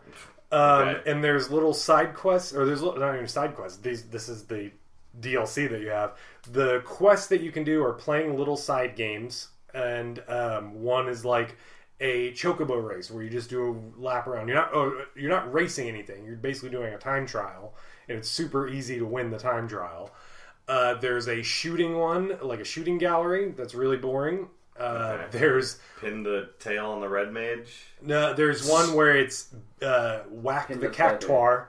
Um, okay. And there's little side quests, or there's not even side quests. These, this is the D L C that you have. The quests that you can do are playing little side games, and um, one is like a chocobo race where you just do a lap around. You're not oh, you're not racing anything. You're basically doing a time trial, and it's super easy to win the time trial. Uh, there's a shooting one, like a shooting gallery that's really boring. Uh, okay. There's pin the tail on the red mage. No, there's one where it's uh, whack pin the, the cactuar.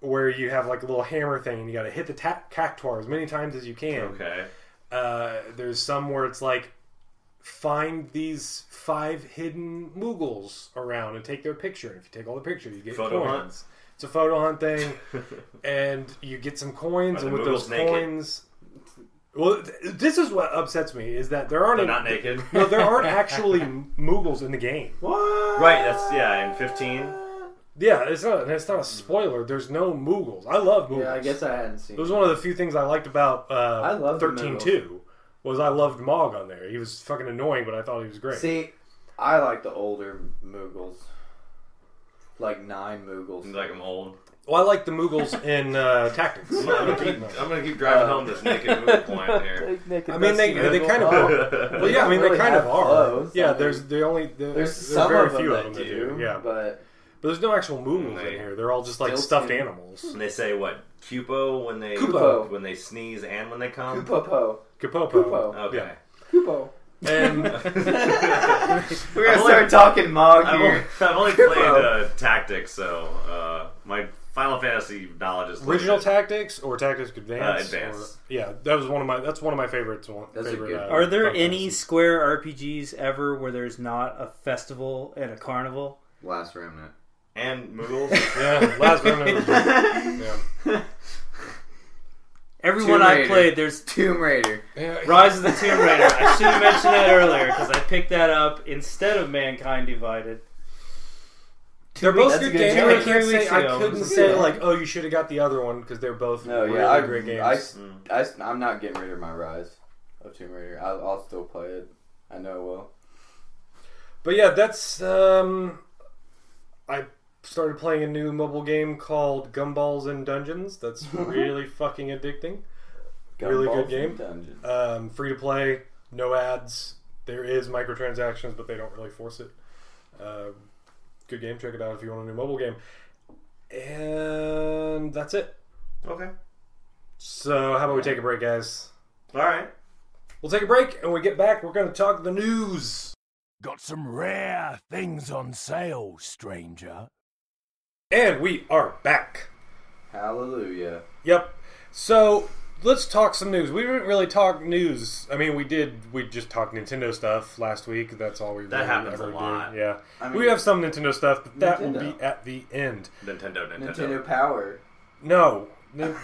Where you have like a little hammer thing and you gotta hit the cactuar as many times as you can. Okay. Uh, there's some where it's like, find these five hidden Moogles around and take their picture. And if you take all the pictures, you get photo coins. Hunt. It's a photo hunt thing. And you get some coins. Are and with those naked? Coins... Well, th this is what upsets me, is that there aren't... They're not naked. No, there aren't actually Moogles in the game. What? Right, that's, yeah, in fifteen... Yeah, it's not, it's not a spoiler. There's no Moogles. I love Moogles. Yeah, I guess I hadn't seen it. It was one of the few things I liked about uh, thirteen two, was I loved Mog on there. He was fucking annoying, but I thought he was great. See, I like the older Moogles. Like nine Moogles. You like them old? Well, I like the Moogles in uh, Tactics. I'm going to keep driving uh, home this naked Moogle point here. I mean, they, they kind of are. Well, yeah, I mean, really they kind of clothes. Are. Yeah, I mean, there's the only... There's, there's some very of few them of them that do, do. Yeah, but... But there's no actual Moogles in here. They're all just like stuffed in. Animals. And they say what? Cupo when they Cupo. when they sneeze and when they come. Cupopo. Cupopo. Cupo. Okay. Yeah. Cupo. And we're gonna I've start only, talking Mog I've here. Only, I've only Cupo. played uh, Tactics, so uh, my Final Fantasy knowledge is original limited. Tactics or Tactics Advance. Uh, Advance. Or, yeah, that was one of my. That's one of my favorites. One, favorite, uh, Are there any Square R P Gs ever where there's not a festival and a carnival? Last Remnant. And Moogles. Yeah, last Remnant. Yeah. Everyone I played, there's... Tomb Raider. Yeah. Rise of the Tomb Raider. I should have mentioned that earlier, because I picked that up instead of Mankind Divided. They're both That's good games. Game. I, can't say, I couldn't say, like, oh, you should have got the other one, because they're both no, really yeah, I, great games. I, mm. I, I'm not getting rid of my Rise of Tomb Raider. I, I'll still play it. I know I will. But yeah, that's... Um, I... started playing a new mobile game called Gumballs and Dungeons. That's really fucking addicting. Gumballs really good game. Dungeons. Um, free to play, no ads. There is microtransactions, but they don't really force it. Uh, good game. Check it out if you want a new mobile game. And that's it. Okay. So how about we take a break, guys? All right. We'll take a break, and when we get back, we're going to talk the news. Got some rare things on sale, stranger. And we are back. Hallelujah. Yep. So let's talk some news. We didn't really talk news. I mean, we did. We just talked Nintendo stuff last week. That's all we. That really happens ever a lot. Do. Yeah. I mean, we have some Nintendo stuff, but Nintendo. That will be at the end. Nintendo, Nintendo, Nintendo Power. No,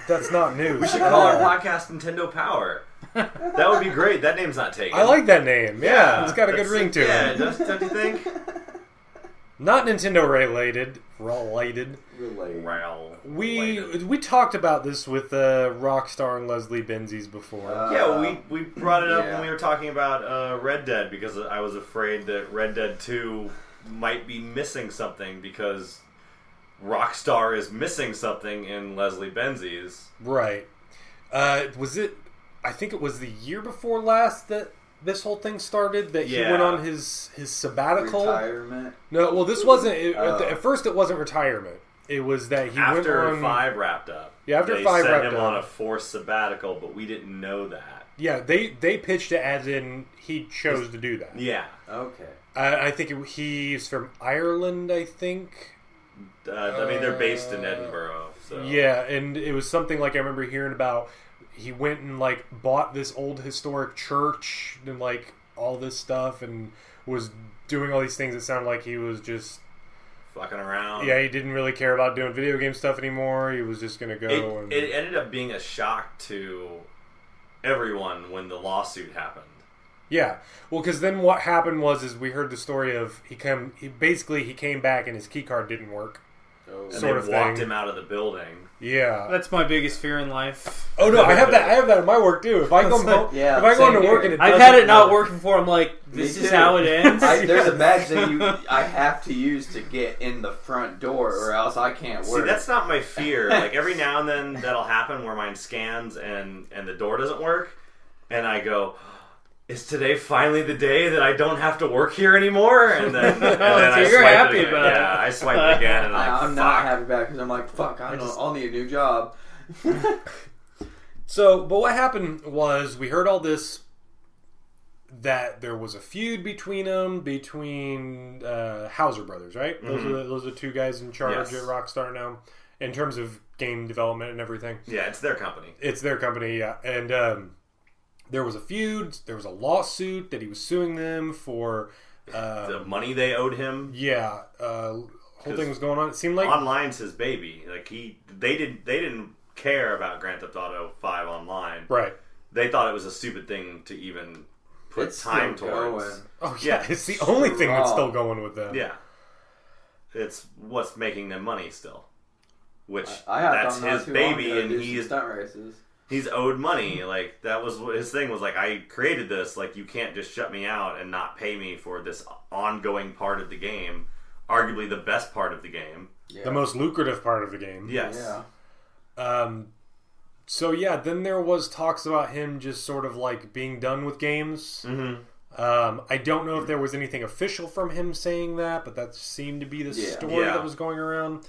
that's not news. We should call our podcast Nintendo Power. That would be great. That name's not taken. I like that name. Yeah, yeah it's got a good ring to yeah, it. Yeah, don't you think? Not Nintendo related, related. Related. We we talked about this with uh, Rockstar and Leslie Benzies before. Uh, yeah, we we brought it up yeah. when we were talking about uh, Red Dead because I was afraid that Red Dead two might be missing something because Rockstar is missing something in Leslie Benzies. Right. Uh, was it? I think it was the year before last that. This whole thing started that yeah. he went on his his sabbatical retirement. No, well, this wasn't. It, uh, at, the, at first, it wasn't retirement. It was that he after went on, five wrapped up. Yeah, after they five sent him on a forced sabbatical, but we didn't know that. Yeah, they they pitched it as in he chose He's, to do that. Yeah, okay. I, I think it, he's from Ireland. I think. Uh, I mean, they're based in Edinburgh. So. Yeah, and it was something like I remember hearing about. He went and like bought this old historic church and like all this stuff and was doing all these things that sounded like he was just fucking around. Yeah, he didn't really care about doing video game stuff anymore. He was just gonna go. It, and... it ended up being a shock to everyone when the lawsuit happened. Yeah, well, because then what happened was is we heard the story of he come he, basically he came back and his key card didn't work. And sort of walked thing. him out of the building. Yeah, that's my biggest fear in life. Oh no, I have that. I have that in my work too. If I go, like, yeah, if I go into work and it I've had it not work before, I'm like, this is how it ends. I, there's a badge that you I have to use to get in the front door, or else I can't work. See, that's not my fear. Like every now and then that'll happen where mine scans and and the door doesn't work, and I go, is today finally the day that I don't have to work here anymore? And then, and then so I you're happy it about yeah, it. I swiped again, and I'm, I'm like, not fuck. happy about it because I'm like, fuck, I don't, just... I'll need a new job. So, but what happened was we heard all this that there was a feud between them, between uh, Hauser Brothers, right? Those, mm-hmm. are the, those are the two guys in charge yes. at Rockstar now in terms of game development and everything. Yeah, it's their company. It's their company, yeah. And, um, there was a feud. There was a lawsuit that he was suing them for uh, the money they owed him. Yeah, uh, whole thing was going on. It seemed like online's his baby. Like he, they didn't, they didn't care about Grand Theft Auto five online. Right. They thought it was a stupid thing to even put it's time towards. Going. Oh yeah, yeah, it's the only strong. thing that's still going with them. Yeah, it's what's making them money still, which I, I that's his baby, and he's stunt races. He's owed money. Like, that was his thing, was like, I created this. Like, you can't just shut me out and not pay me for this ongoing part of the game. Arguably the best part of the game. Yeah. The most lucrative part of the game. Yes. Yeah. Um, so, yeah, then there was talks about him just sort of, like, being done with games. Mm-hmm. Um, I don't know if there was anything official from him saying that, but that seemed to be the yeah. story yeah. that was going around.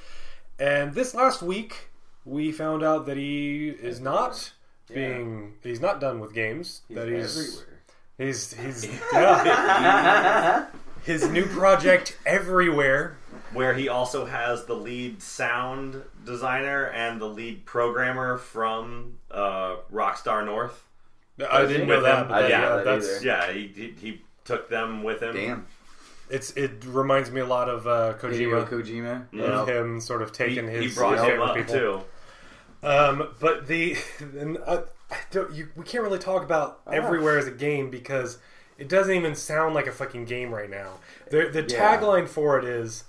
And this last week... we found out that he is not yeah. being... he's not done with games. He's that he's, everywhere. He's... he's... yeah. he, his new project, Everywhere. Where he also has the lead sound designer and the lead programmer from uh, Rockstar North. I didn't know that. But I didn't yeah, know that that's, yeah he, he, he took them with him. Damn. It's it reminds me a lot of uh, Kojima. Hideo Kojima, yeah. him sort of taking he, his he brought him up people. too. Um, but the and I, I don't, you, we can't really talk about oh. Everywhere as a game because it doesn't even sound like a fucking game right now. The, the yeah. tagline for it is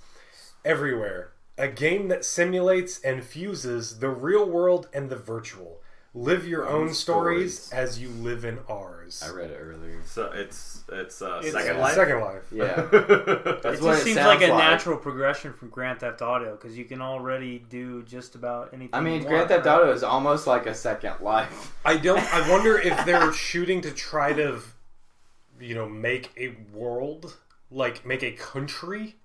Everywhere, a game that simulates and fuses the real world and the virtual. Live your own, own stories, stories as you live in ours. I read it earlier. So it's it's, uh, it's Second Life. Second Life. Yeah. That's it what just it seems like, like a natural progression from Grand Theft Auto because you can already do just about anything. I mean, you Grand want, Theft Auto right? is almost like a Second Life. I don't. I wonder if they're shooting to try to, you know, make a world, like make a country.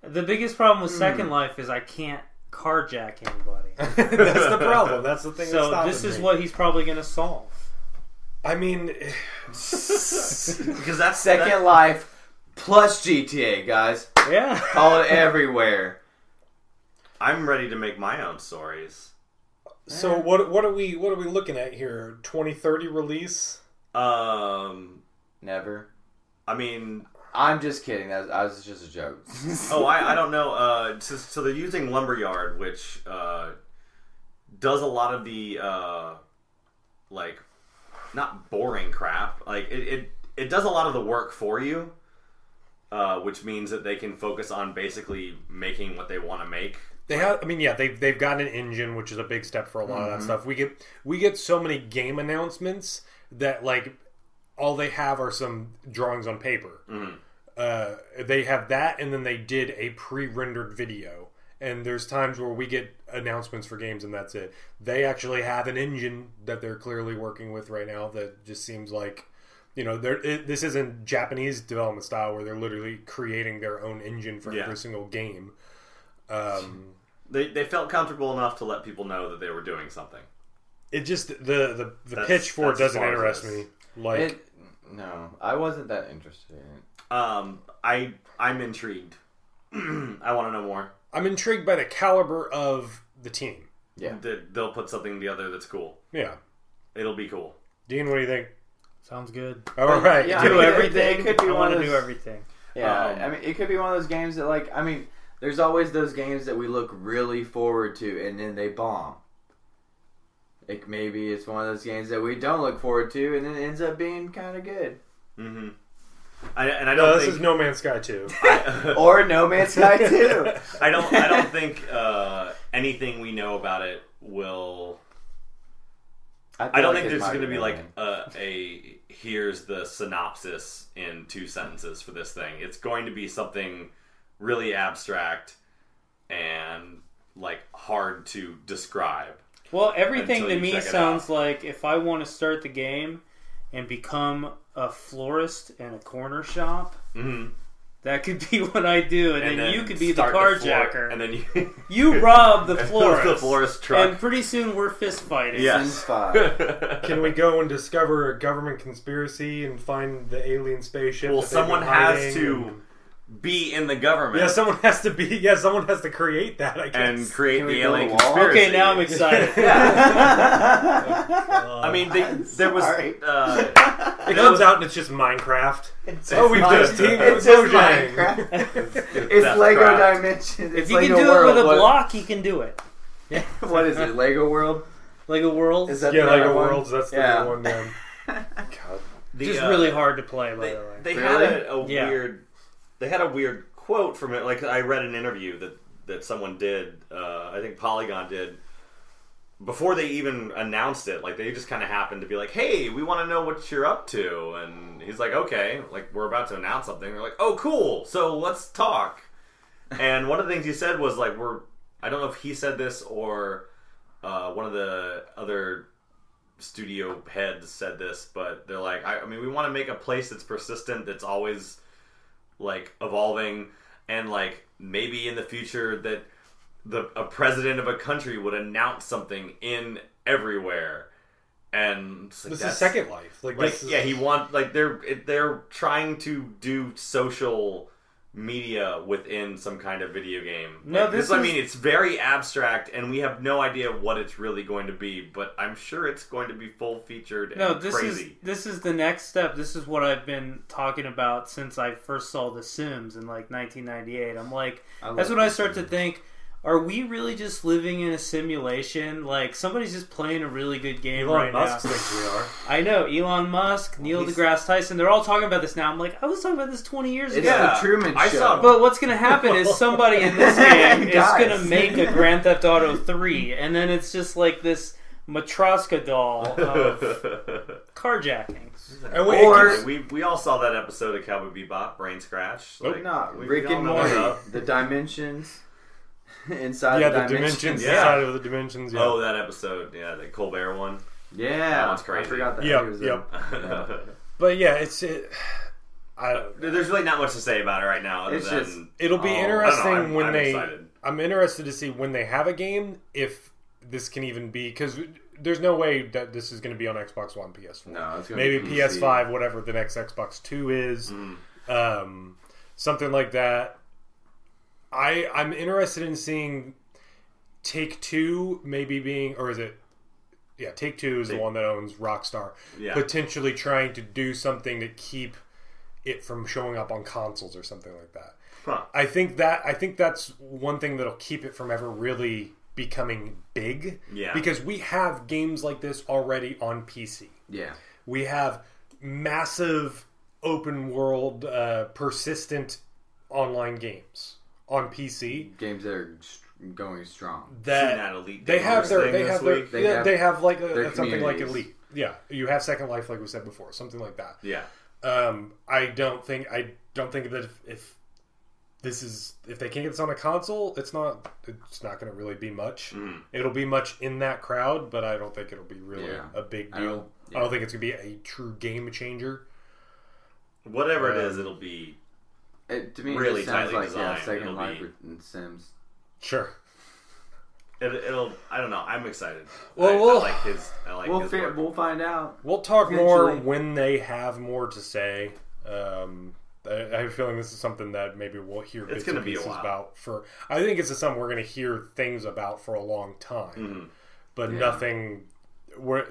The biggest problem with mm. Second Life is I can't carjack anybody. That's the problem. That's the thing. So that's this is me. what he's probably going to solve. I mean, because that's Second that... Life plus G T A, guys. Yeah, call it Everywhere. I'm ready to make my own stories. So yeah. what? What are we? What are we looking at here? twenty thirty release? Um, never. I mean. I'm just kidding. That was, that was just a joke. oh, I, I don't know. Uh, so, so they're using Lumberyard, which uh, does a lot of the uh, like not boring crap. Like it, it, it does a lot of the work for you, uh, which means that they can focus on basically making what they want to make. They have, I mean, yeah, they've they've got an engine, which is a big step for a lot mm-hmm. of that stuff. We get we get so many game announcements that like. All they have are some drawings on paper. Mm. Uh, they have that, and then they did a pre-rendered video. And there's times where we get announcements for games, and that's it. They actually have an engine that they're clearly working with right now that just seems like, you know, it, this isn't Japanese development style where they're literally creating their own engine for yeah. every single game. Um, They they felt comfortable enough to let people know that they were doing something. It just the the, the that's, pitch for it doesn't interest me. Like it, no, I wasn't that interested in it. Um, I I'm intrigued. I want to know more. I'm intrigued by the caliber of the team. Yeah, the, they'll put something together that's cool. Yeah, it'll be cool. Dean, what do you think? Sounds good. All right, yeah, do I mean, everything. It, it could be I want to do everything. Yeah, um, I mean, it could be one of those games that, like, I mean, there's always those games that we look really forward to and then they bomb. Like, maybe it's one of those games that we don't look forward to and then it ends up being kind of good. Mm-hmm. I, and I don't. No, this think, is No Man's Sky two, I, or No Man's Sky two. I don't. I don't think uh, anything we know about it will. I, I don't like think there's going to be like a, a here's the synopsis in two sentences for this thing. It's going to be something really abstract and like hard to describe. Well, everything to me sounds like if I want to start the game and become a florist and a corner shop, mm-hmm. that could be what I do, and, and then, then you could be the carjacker, the and then you you rob the florist, the florist truck, and pretty soon we're fist fighting. Yes. Can we go and discover a government conspiracy and find the alien spaceship? Well, someone has to be in the government. Yeah, someone has to be. Yeah, someone has to create that. I guess and create the alien conspiracy. Okay, now I'm excited. uh, I mean, they, there was. Uh, it comes out and it's just Minecraft. It's oh, we've just teamed up. It's just Minecraft. It's, it's Lego crap. Dimension. It's if you Lego can do World, it with a block, you can do it. Yeah. What is it? Lego World. Lego World. Is that yeah, the Lego one? Worlds. That's yeah. the new one. Man. God, the, just uh, really hard to play. By they, the way, they really? had a, a yeah. weird. They had a weird quote from it. Like, I read an interview that, that someone did, uh, I think Polygon did, before they even announced it. Like, they just kind of happened to be like, hey, we want to know what you're up to. And he's like, okay, like, we're about to announce something. They're like, oh, cool, so let's talk. And one of the things he said was, like, we're, I don't know if he said this or uh, one of the other studio heads said this, but they're like, I, I mean, we want to make a place that's persistent, that's always... like evolving, and like maybe in the future that the a president of a country would announce something in Everywhere, and like, this is Second Life. Like, like this is... yeah, he want like they're they're trying to do social media within some kind of video game. No, like, this, this is... I mean, it's very abstract, and we have no idea what it's really going to be. But I'm sure it's going to be full featured. No, and this crazy. is this is the next step. This is what I've been talking about since I first saw The Sims in like nineteen ninety-eight. I'm like, I that's when I start Sims. to think: are we really just living in a simulation? Like somebody's just playing a really good game Elon right Musk now. Thinks we are. I know Elon Musk, Neil He's... deGrasse Tyson. They're all talking about this now. I'm like, I was talking about this twenty years it's ago. Yeah, the Truman Show. I saw... But what's going to happen is somebody in this game is going to make a Grand Theft Auto three, and then it's just like this Matryoshka doll of carjackings. And we, or, can, we we all saw that episode of Cowboy Bebop, Brain Scratch. Nope. Like, not Rick and Morty, The Dimensions. Inside yeah, the, the dimensions, dimensions yeah. inside of the dimensions. Yeah. Oh, that episode, yeah, the Colbert one. Yeah, that one's crazy. I forgot that. Yep, yep. yeah. But yeah, it's it. I don't, there's really not much to say about it right now. Other it's than, just it'll be oh, interesting know, I'm, when I'm they. Excited. I'm interested to see when they have a game if this can even be because there's no way that this is going to be on Xbox One, P S four, no, it's gonna maybe be P S five, whatever the next Xbox Two is, mm. um, something like that. I, I'm interested in seeing Take-Two maybe being... Or is it... Yeah, Take-Two is Take, the one that owns Rockstar. Yeah. Potentially trying to do something to keep it from showing up on consoles or something like that. Huh. I think that I think that's one thing that'll keep it from ever really becoming big. Yeah. Because we have games like this already on P C. Yeah. We have massive open-world, uh, persistent online games. On P C, games that are going strong. That elite they have their, they have their, they, yeah, have, they have like a, something like Elite. Yeah, you have Second Life, like we said before, something like that. Yeah. Um, I don't think I don't think that if, if this is if they can't get this on a console, it's not it's not going to really be much. Mm. It'll be much in that crowd, but I don't think it'll be really yeah. a big deal. I don't, yeah. I don't think it's going to be a true game changer. Whatever um, it is, it'll be. It, to me, really it sounds like yeah, Second Life be... and Sims. Sure. It, it'll. I don't know. I'm excited. Well, I, we'll I like his. I like we'll his work. We'll find out. We'll talk eventually. More when they have more to say. Um, I, I have a feeling this is something that maybe we'll hear bits and pieces about for. I think it's something we're going to hear things about for a long time, mm-hmm. but yeah. nothing. Where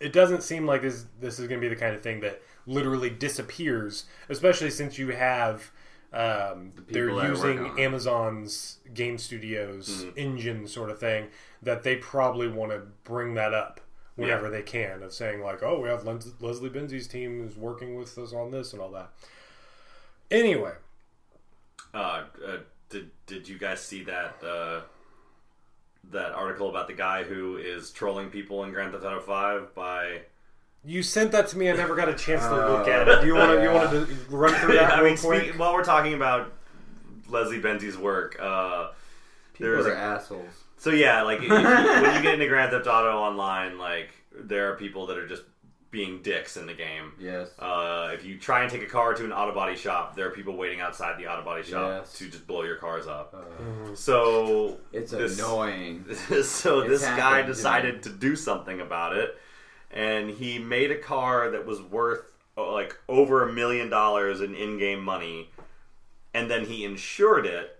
it doesn't seem like this. This is going to be the kind of thing that literally disappears, especially since you have. Um, the they're using Amazon's Game Studios mm-hmm. engine sort of thing that they probably want to bring that up whenever yeah. they can of saying like, oh, we have Les Leslie Benzies' team is working with us on this and all that. Anyway, uh, uh, did did you guys see that uh, that article about the guy who is trolling people in Grand Theft Auto five by? You sent that to me. I never got a chance to look at it. Do you want to? You want to run through that? I mean, speak, while we're talking about Leslie Benzies' work, uh, people are assholes. So yeah, like if you, when you get into Grand Theft Auto Online, like there are people that are just being dicks in the game. Yes. Uh, if you try and take a car to an auto body shop, there are people waiting outside the auto body shop yes. to just blow your cars up. Uh, so it's this, annoying. So it's this guy decided to, to do something about it. And he made a car that was worth, like, over a million dollars in in-game money. And then he insured it.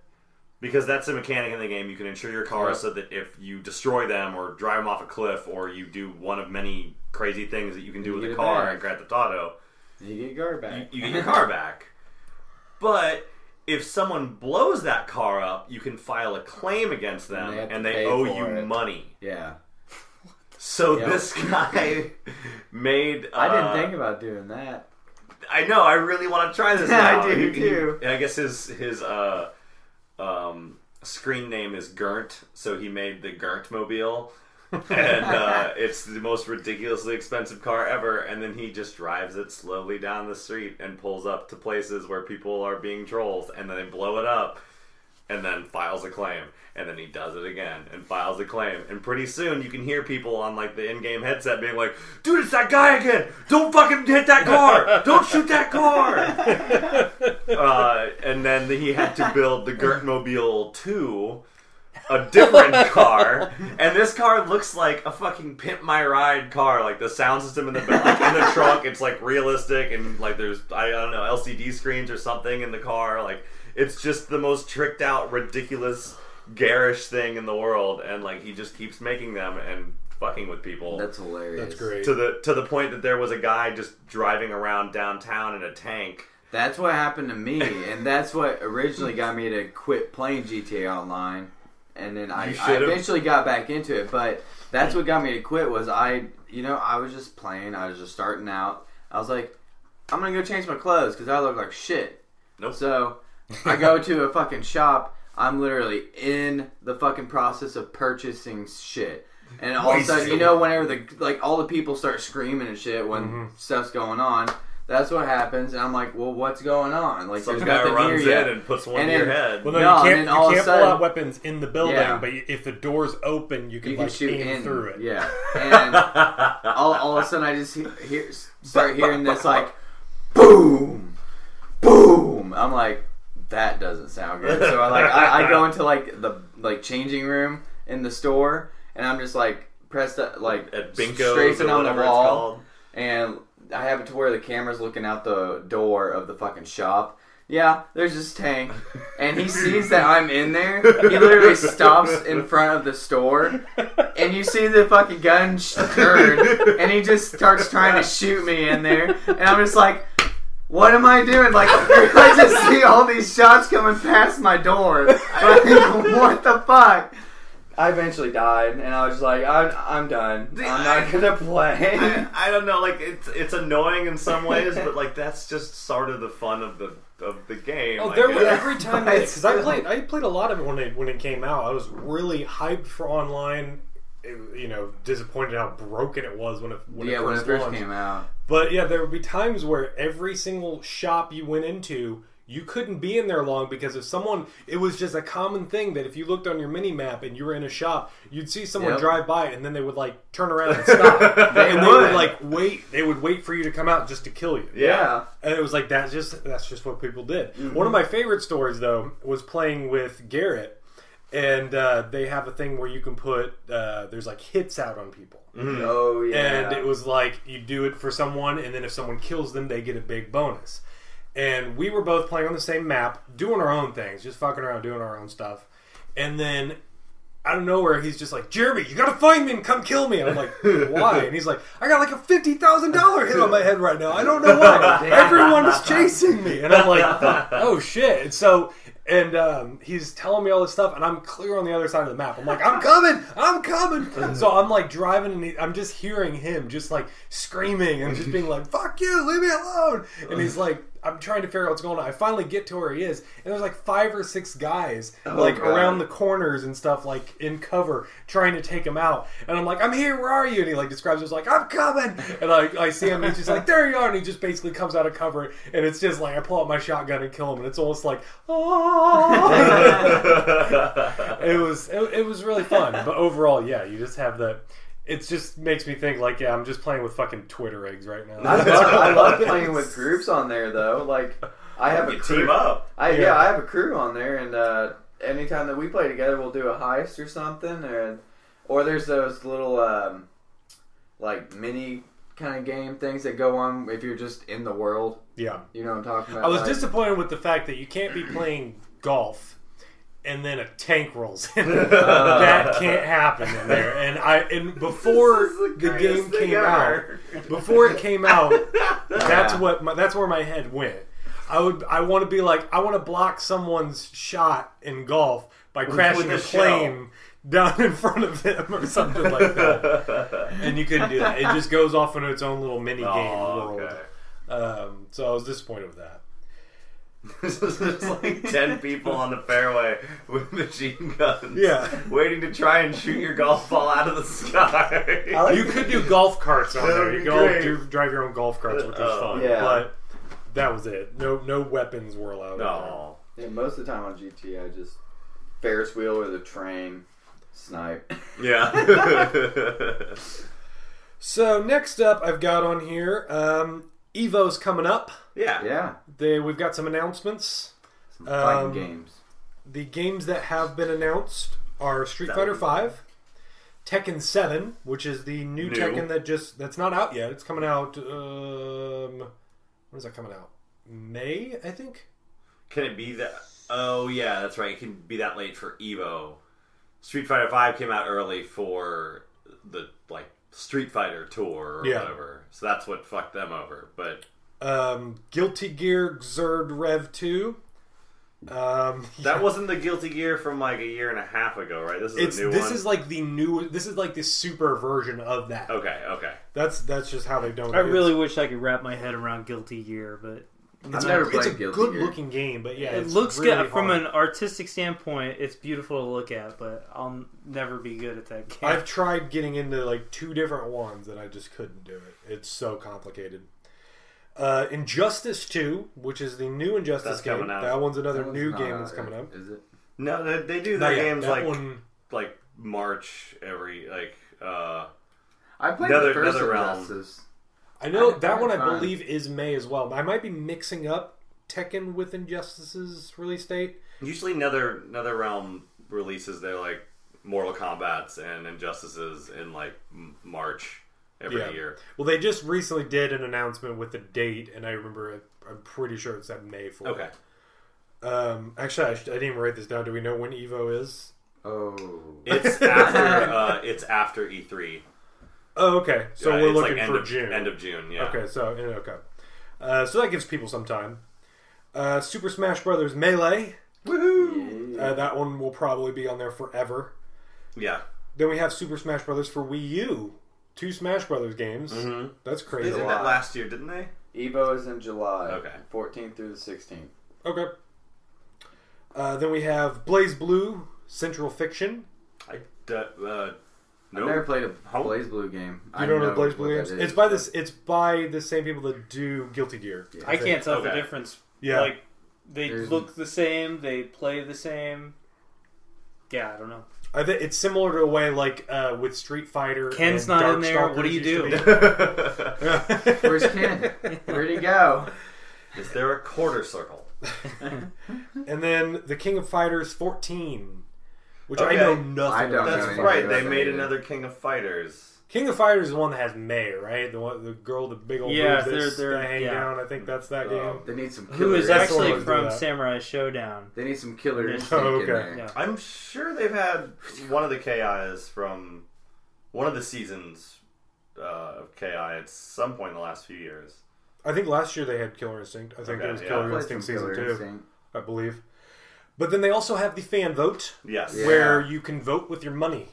Because that's a mechanic in the game. You can insure your cars yep. so that if you destroy them or drive them off a cliff or you do one of many crazy things that you can do you with a car at Grand Theft Auto. You get your car back. You, you get your car back. But if someone blows that car up, you can file a claim against them and they, and they owe you it. money. Yeah. So yep. this guy made... Uh, I didn't think about doing that. I know. I really want to try this now. I do, too. And I guess his his uh, um, screen name is Gurt, so he made the Gurtmobile. And uh, it's the most ridiculously expensive car ever. And then he just drives it slowly down the street and pulls up to places where people are being trolls. And then they blow it up. And then files a claim. And then he does it again. And files a claim. And pretty soon you can hear people on like the in-game headset being like, dude, it's that guy again! Don't fucking hit that car! Don't shoot that car! uh, and then he had to build the Gurtmobile two, a different car. And this car looks like a fucking Pimp My Ride car. Like the sound system in the, like, in the trunk, it's like realistic. And like there's, I, I don't know, L C D screens or something in the car. Like... It's just the most tricked out, ridiculous, garish thing in the world, and like he just keeps making them and fucking with people. That's hilarious. That's great. To the to the point that there was a guy just driving around downtown in a tank. That's what happened to me, and that's what originally got me to quit playing G T A Online, and then I, I eventually got back into it. But that's what got me to quit was I, you know, I was just playing, I was just starting out. I was like, I'm gonna go change my clothes because I look like shit. Nope. So. I go to a fucking shop. I'm literally in the fucking process of purchasing shit, and all of a sudden, you know, whenever the like all the people start screaming and shit when mm-hmm. stuff's going on, that's what happens. And I'm like, well, what's going on? Like, some guy runs in and puts one in your head. Well, no, no, you can't, you can't sudden, pull out weapons in the building, yeah. but if the door's open, you can, you can like, shoot aim in, through it. Yeah, and all, all of a sudden, I just hear, start hearing this like, boom, boom. I'm like. That doesn't sound good. So I like I, I go into like the like changing room in the store, and I'm just like pressed up, like at Binko's strafing on the wall, and I have it to where the camera's looking out the door of the fucking shop. Yeah, there's this tank, and he sees that I'm in there. He literally stops in front of the store, and you see the fucking gun turn, and he just starts trying to shoot me in there, and I'm just like. What am I doing? Like, I just see all these shots coming past my door. Like, what the fuck? I eventually died, and I was just like, I'm, I'm done. I'm not gonna play. I, I don't know. Like, it's it's annoying in some ways, but like that's just sort of the fun of the of the game. Oh, there was every time because I played. I played a lot of it when it when it came out. I was really hyped for online. It, you know, disappointed how broken it was when it when yeah, it first, when it first came out. But yeah, there would be times where every single shop you went into, you couldn't be in there long because if someone, it was just a common thing that if you looked on your mini map and you were in a shop, you'd see someone yep. drive by and then they would like turn around and stop, they and would. they would like wait, they would wait for you to come out just to kill you. Yeah, yeah. And it was like that's just that's just what people did. Mm-hmm. One of my favorite stories though was playing with Garrett. And uh, they have a thing where you can put, uh, there's like hits out on people. Mm-hmm. Oh, yeah. And it was like, you do it for someone, and then if someone kills them, they get a big bonus. And we were both playing on the same map, doing our own things, just fucking around, doing our own stuff. And then, out of nowhere, he's just like, Jeremy, you gotta find me and come kill me. And I'm like, why? And he's like, I got like a fifty thousand dollar hit on my head right now. I don't know why. Everyone's chasing me. And I'm like, oh, shit. And so... And um, he's telling me all this stuff, and I'm clear on the other side of the map. I'm like, I'm coming! I'm coming! So I'm like driving, and he, I'm just hearing him just like screaming and just being like, fuck you, leave me alone! And he's like, I'm trying to figure out what's going on. I finally get to where he is, and there's like five or six guys oh, like God. around the corners and stuff, like in cover, trying to take him out. And I'm like, I'm here, where are you? And he like describes it as like, I'm coming! And I, I see him, and he's just like, there you are! And he just basically comes out of cover, and it's just like, I pull out my shotgun and kill him, and it's almost like, oh! it was it, it was really fun, but overall, yeah, you just have that. It just makes me think, like, yeah, I'm just playing with fucking Twitter eggs right now. I love, I love playing with groups on there, though. Like, I have you a crew. Team up. I, yeah. yeah, I have a crew on there, and uh, anytime that we play together, we'll do a heist or something, or or there's those little um, like mini kind of game things that go on if you're just in the world. Yeah, you know what I'm talking about. I was like, disappointed with the fact that you can't be playing golf and then a tank rolls in. That can't happen in there. And I and before the, the game came ever. out, before it came out, that's yeah. what my, that's where my head went. I would I want to be like I want to block someone's shot in golf by with, crashing with a plane shell down in front of them or something like that. And you couldn't do that. It just goes off into its own little mini game oh, world. Okay. Um, so I was disappointed with that. This is like ten people on the fairway with machine guns, yeah, waiting to try and shoot your golf ball out of the sky. Like you could do golf carts on there. You go do, drive your own golf carts, which is oh, fun. Yeah. But that was it. No, no weapons were allowed. No. Yeah, most of the time on G T, I just Ferris wheel or the train, snipe. Yeah. So next up, I've got on here. Um, Evo's coming up. Yeah, yeah. They, we've got some announcements. Some fighting um, games. The games that have been announced are Street Fighter V, Tekken seven, which is the new, new Tekken that just that's not out yet. It's coming out. Um, when is that coming out? May, I think. Can it be that? Oh yeah, that's right. It can be that late for Evo. Street Fighter V came out early for the like. Street Fighter Tour or yeah. whatever. So that's what fucked them over. But um, Guilty Gear Xrd Rev two. Um, that yeah. wasn't the Guilty Gear from like a year and a half ago, right? This is it's, a new this one. This is like the new. This is like the super version of that. Okay, okay. That's that's just how they don't. I do really it. wish I could wrap my head around Guilty Gear, but it's, never it's a Guilty good Gear. looking game. But yeah, it it's looks really good from an artistic standpoint. It's beautiful to look at, but I'll never be good at that game. I've tried getting into like two different ones, and I just couldn't do it. It's so complicated. Uh, Injustice two, which is the new Injustice that's game, that one's another that new game that's coming up. Is it? No, they, they do their no, yeah, games that like one... like March every like. Uh, I played another, the first another realm. I know I that one, I fun. believe, is May as well. I might be mixing up Tekken with Injustice's release date. Usually, Nether, Nether Realm releases their like Mortal Kombat's and Injustice's in like March every yeah. year. Well, they just recently did an announcement with the date, and I remember it, I'm pretty sure it's at May for okay. It. Um, actually, I, I didn't even write this down. Do we know when Evo is? Oh, it's after uh, it's after E three. Oh, okay. So yeah, we're looking like for of, June. End of June, yeah. Okay, so okay. Uh, so that gives people some time. Uh, Super Smash Bros. Melee. Woohoo! Yeah. Uh, that one will probably be on there forever. Yeah. Then we have Super Smash Bros. For Wii U. Two Smash Bros. Games. Mm-hmm. That's crazy. They did that last year, didn't they? Evo is in July. Okay. fourteenth through the sixteenth. Okay. Uh, then we have BlazBlue, Central Fiction. I... Uh, Nope. I've never played a BlazBlue game. You I don't know the BlazBlue games? It's by this. It's by the same people that do Guilty Gear. Yeah, I can't tell okay. the difference. Yeah, like they There's... look the same, they play the same. Yeah, I don't know. I think it's similar to a way like uh, with Street Fighter. Ken's not Dark in there. Stalkers what do you do? Where's Ken? Where'd he go? Is there a quarter circle? And then the King of Fighters fourteen. which okay. I know nothing I don't about. Know That's right. They made either. Another King of Fighters. King of Fighters is the one that has May, right? The one, the girl, the big old yeah, boobs that hang yeah. down. I think that's that uh, game. They need some killer. Who is actually from Samurai Showdown. They need some Killer Instinct oh, okay. in there. Yeah. I'm sure they've had one of the K Is from one of the seasons uh, of K I at some point in the last few years. I think last year they had Killer Instinct. I think okay, it was yeah. Killer Instinct Season Killer two, Instinct. I believe. But then they also have the fan vote. Yes. Yeah. Where you can vote with your money.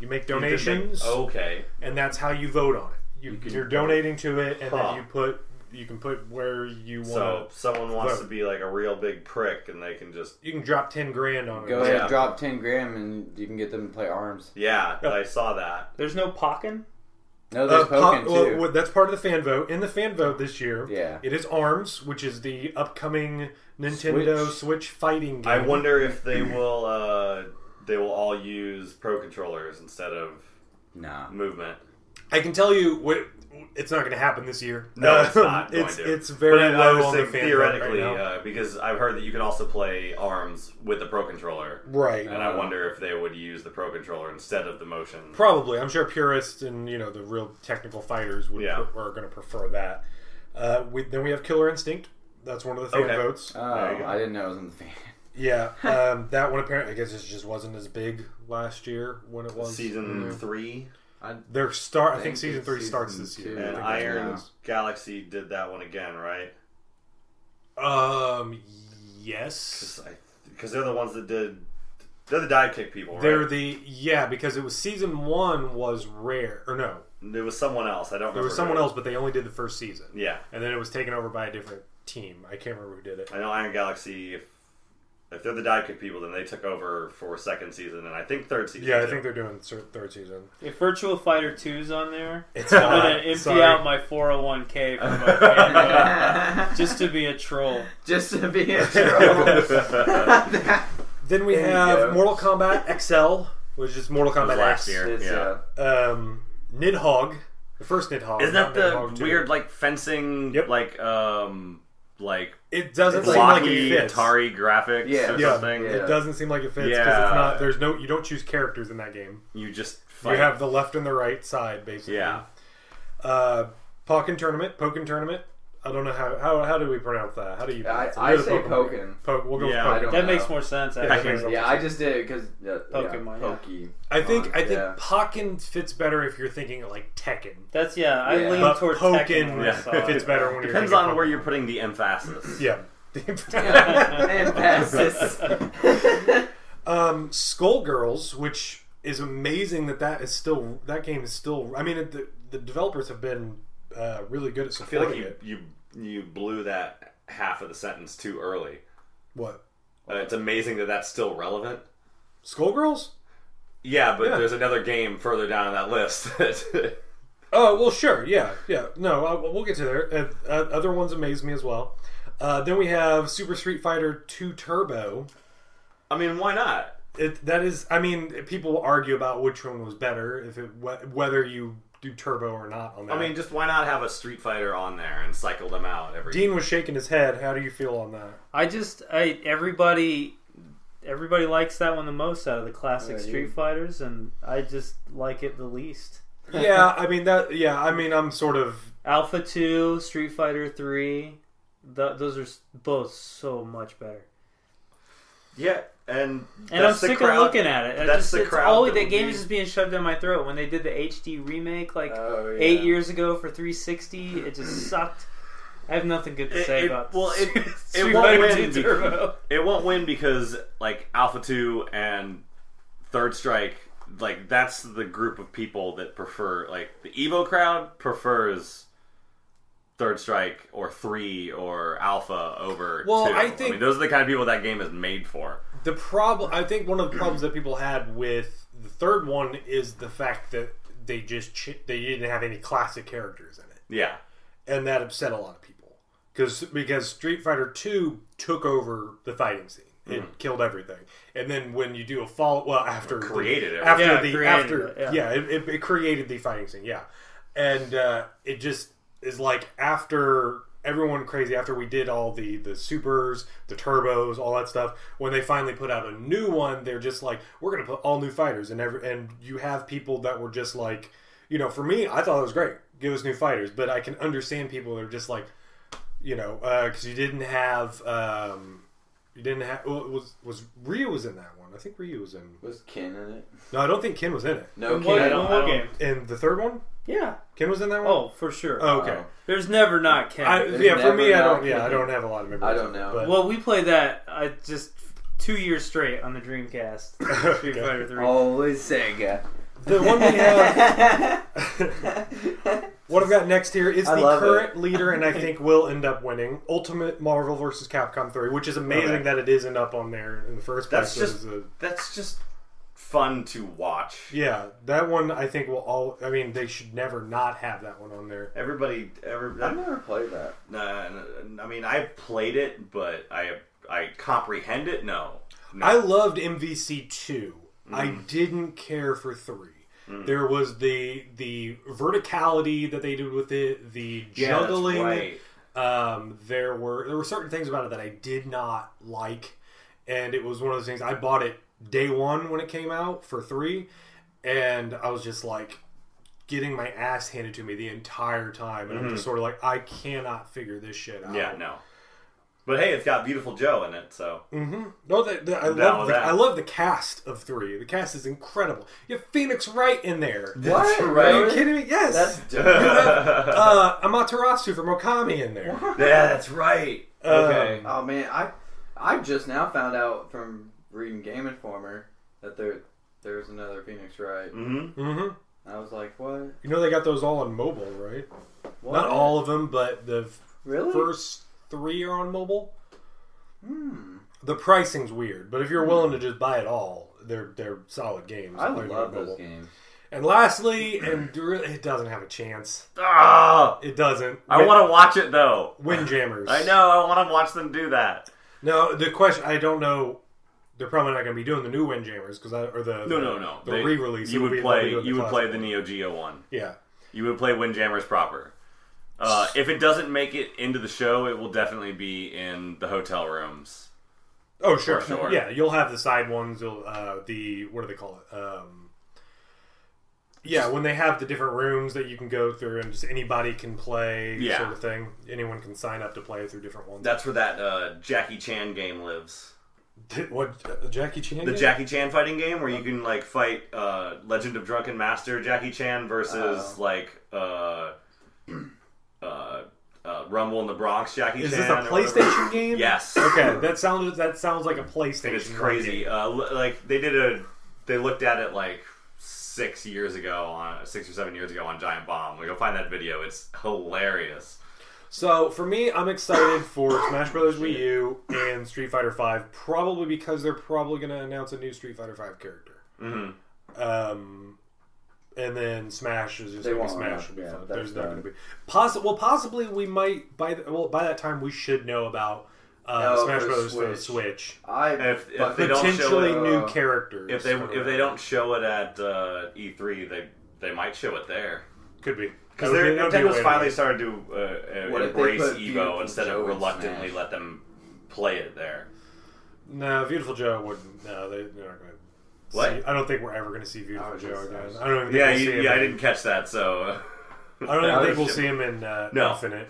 You make donations, you make, okay, and that's how you vote on it. You, you're donating to it, and huh. then you put you can put where you want. So if someone wants vote. To be like a real big prick, and they can just you can drop ten grand on it. Go ahead, yeah. drop ten grand, and you can get them to play ARMS. Yeah, oh. I saw that. There's no Pokken. No, there's uh, Pokken po too. Well, that's part of the fan vote. In the fan vote this year, yeah. it is ARMS, which is the upcoming Nintendo Switch, Switch fighting game. I wonder if they will. Uh, They will all use pro controllers instead of nah. movement. I can tell you, what, it's not going to happen this year. No, it's not. it's, going to. It's very but low I was on the fan theoretically, right now. Uh, because I've heard that you can also play ARMS with the pro controller, right? And I wonder if they would use the pro controller instead of the motion. Probably, I'm sure purists and you know the real technical fighters would yeah. are going to prefer that. Uh, we, then we have Killer Instinct. That's one of the fan okay. votes. Oh, I didn't know it was in the fan. Yeah, um, that one apparently, I guess it just wasn't as big last year when it was. Season mm-hmm. three? I, Their start, I think, I think season three season starts this year. And Iron Galaxy did that one again, right? Um, yes. Because they're the ones that did, they're the Dive Kick people, right? They're the, yeah, because it was season one was Rare, or no. There was someone else, I don't remember. There was someone else, but they only did the first season. Yeah. And then it was taken over by a different team. I can't remember who did it. I know Iron Galaxy... If If they're the Dive Kick people, then they took over for second season, and I think third season. Yeah, I too. think they're doing third season. If Virtua Fighter two's on there, it's I'm going to empty Sorry. out my four oh one K for my fan just to be a troll. Just to be a troll. Then we have Mortal Kombat X L, which is Mortal Kombat last year. Yeah. yeah. Um, Nidhogg, the first Nidhogg. Isn't that the weird, like, fencing, yep. like, um... Like it doesn't seem like it fits. Atari graphics, yeah, or yeah. something. Yeah. It doesn't seem like it fits because yeah. it's not. There's no. You don't choose characters in that game. You just fight. You have the left and the right side basically. Yeah. Uh, Pokken tournament, Pokken tournament. I don't know how how how do we pronounce that? How do you? Pronounce I, it? I say Pokken. Pokken. We'll go yeah, with Pokken. That know. Makes more sense. Yeah, I, yeah, yeah I just did it because uh, Pokemon. Yeah. Poke. I think I think yeah. Pokken fits better if you're thinking like Tekken. That's yeah. I yeah. lean but towards Pokken Tekken yeah. fits better when you're depends on Pokemon. Where you're putting the emphasis. yeah. emphasis. um, Skullgirls, which is amazing that that is still that game is still. I mean, it, the the developers have been. Uh, really good at supporting I feel like you, it. You you blew that half of the sentence too early. What? Uh, it's amazing that that's still relevant. Skullgirls? Yeah, but yeah. there's another game further down on that list. Oh, well, sure. Yeah, yeah. No, uh, we'll get to there. Uh, uh, other ones amaze me as well. Uh, then we have Super Street Fighter two Turbo. I mean, why not? It, that is, I mean, people argue about which one was better, if it whether you... do Turbo or not on that. I mean, just why not have a Street Fighter on there and cycle them out every Dean year? Was shaking his head. How do you feel on that? I just... I Everybody... Everybody likes that one the most out of the classic yeah, Street Fighters, and I just like it the least. Yeah, I mean, that... Yeah, I mean, I'm sort of... Alpha two, Street Fighter three, th those are both so much better. Yeah, and... And I'm sick crowd, of looking at it. I that's just, the crowd. All, that that game is just being shoved down my throat. When they did the H D remake, like, oh, yeah. eight years ago for three sixty, it just sucked. I have nothing good to it, say it, about well, it. It, it, won't win because, it won't win because, like, Alpha two and Third Strike, like, that's the group of people that prefer, like, the Evo crowd prefers... Third Strike or three or Alpha over well, two. I think I mean, those are the kind of people that game is made for. The problem, I think, one of the problems that people had with the third one is the fact that they just ch they didn't have any classic characters in it. Yeah, and that upset a lot of people because because Street Fighter two took over the fighting scene. It mm. killed everything, and then when you do a follow, well, after it created the, after yeah, the created after it, yeah, yeah it, it, it created the fighting scene. Yeah, and uh, it just. Is like after everyone crazy after we did all the the supers, the turbos, all that stuff. When they finally put out a new one, they're just like, we're going to put all new fighters. And every, and you have people that were just like, you know, for me, I thought it was great. Give us new fighters. But I can understand people that are just like, you know, because uh, you didn't have... Um, You didn't have well, was was Ryu was in that one? I think Ryu was in. Was Ken in it? No, I don't think Ken was in it. No, Ken. I don't, I don't. In the third one? Yeah, Ken was in that one. Oh, for sure. Oh, okay. Oh. There's never not Ken. I, yeah, for me, I don't. Yeah, Ken. I don't have a lot of memories. I don't know. But. Well, we played that. I just two years straight on the Dreamcast. Street Fighter three. Always Sega. The one we have. What I've got next here is I the current it. leader, and I think will end up winning. Ultimate Marvel versus. Capcom three, which is amazing okay. that it isn't up on there in the first place. That's just a, that's just fun to watch. Yeah, that one I think will all. I mean, they should never not have that one on there. Everybody, ever. I've never played that. Nah, I mean I played it, but I I comprehend it. No, no. I loved M V C two. Mm. I didn't care for three. Mm. There was the the verticality that they did with it, the juggling. Yeah, that's right. um, there were there were certain things about it that I did not like, and it was one of those things. I bought it day one when it came out for three, and I was just like getting my ass handed to me the entire time, and mm-hmm. I'm just sort of like, I cannot figure this shit out. Yeah, no. But hey, it's got Beautiful Joe in it, so. Mm-hmm. No, the, the, I love the, I love the cast of three. The cast is incredible. You have Phoenix Wright in there. What? Right? Are you kidding me? Yes. That's dope. You have uh, Amaterasu from Okami in there. What? Yeah, that's right. Okay. Um, oh man, I I just now found out from reading Game Informer that there there's another Phoenix Wright. Mm-hmm. Mm-hmm. I was like, what? You know they got those all on mobile, right? What? Not all of them, but the really? first. Three are on mobile. Hmm. The pricing's weird, but if you're willing to just buy it all, they're they're solid games. I love those games. And lastly, and it doesn't have a chance. Ah, it doesn't. I want to watch it though. Windjammers. I know. I want to watch them do that. No, the question. I don't know. They're probably not going to be doing the new Windjammers because I or the no no no the they, re-release. You would play. You would play the Neo Geo one. Yeah. You would play Windjammers proper. Uh, if it doesn't make it into the show, it will definitely be in the hotel rooms. Oh, sure. sure. Yeah, you'll have the side ones. You'll, uh, the, what do they call it? Um, yeah, when they have the different rooms that you can go through and just anybody can play yeah. sort of thing. Anyone can sign up to play through different ones. That's where that uh, Jackie Chan game lives. What, uh, Jackie Chan The game? Jackie Chan fighting game where you can, like, fight uh, Legend of Drunken Master Jackie Chan versus, uh, like... Uh, Uh, uh, Rumble in the Bronx, Jackie Is Chan. Is this a PlayStation game? Yes. Okay, that sounds that sounds like a PlayStation. It's crazy. Uh, like they did a, they looked at it like six years ago on six or seven years ago on Giant Bomb. We go find that video. It's hilarious. So for me, I'm excited for Smash Brothers Wii U and Street Fighter V, probably because they're probably going to announce a new Street Fighter V character. Mm-hmm. Um. And then Smash is just going to Smash. Will be yeah, There's not going to be Poss well. Possibly we might by the, well by that time we should know about uh, no, Smash Brothers for the Switch. I if, if they potentially don't show it, new uh, characters. If they if they don't show it at uh, E three, they they might show it there. Could be because Nintendo's be finally started to uh, uh, embrace Evo instead of reluctantly Smash. Let them play it there. No, Beautiful Joe wouldn't. No, they, they're not going to. What? See, I don't think we're ever going to see Beautiful Joe again. I don't even think yeah, we'll you, see him yeah, in, I didn't catch that, so... I don't even think we'll see him in uh, no. Infinite.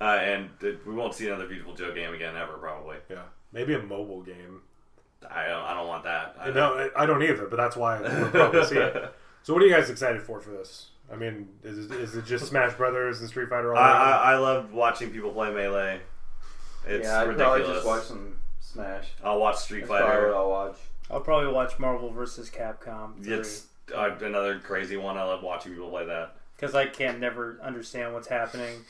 Uh, and we won't see another Beautiful Joe game again ever, probably. Yeah. Maybe a mobile game. I don't, I don't want that. I no, don't. I don't either, but that's why we'll probably see it. So what are you guys excited for for this? I mean, is, is it just Smash Brothers and Street Fighter all I, I, I love watching people play Melee. It's yeah, I'd ridiculous. Probably just watch some Smash. I'll watch Street that's Fighter. I'll watch. I'll probably watch Marvel versus. Capcom three. It's uh, another crazy one. I love watching people play that. Because I can't never understand what's happening.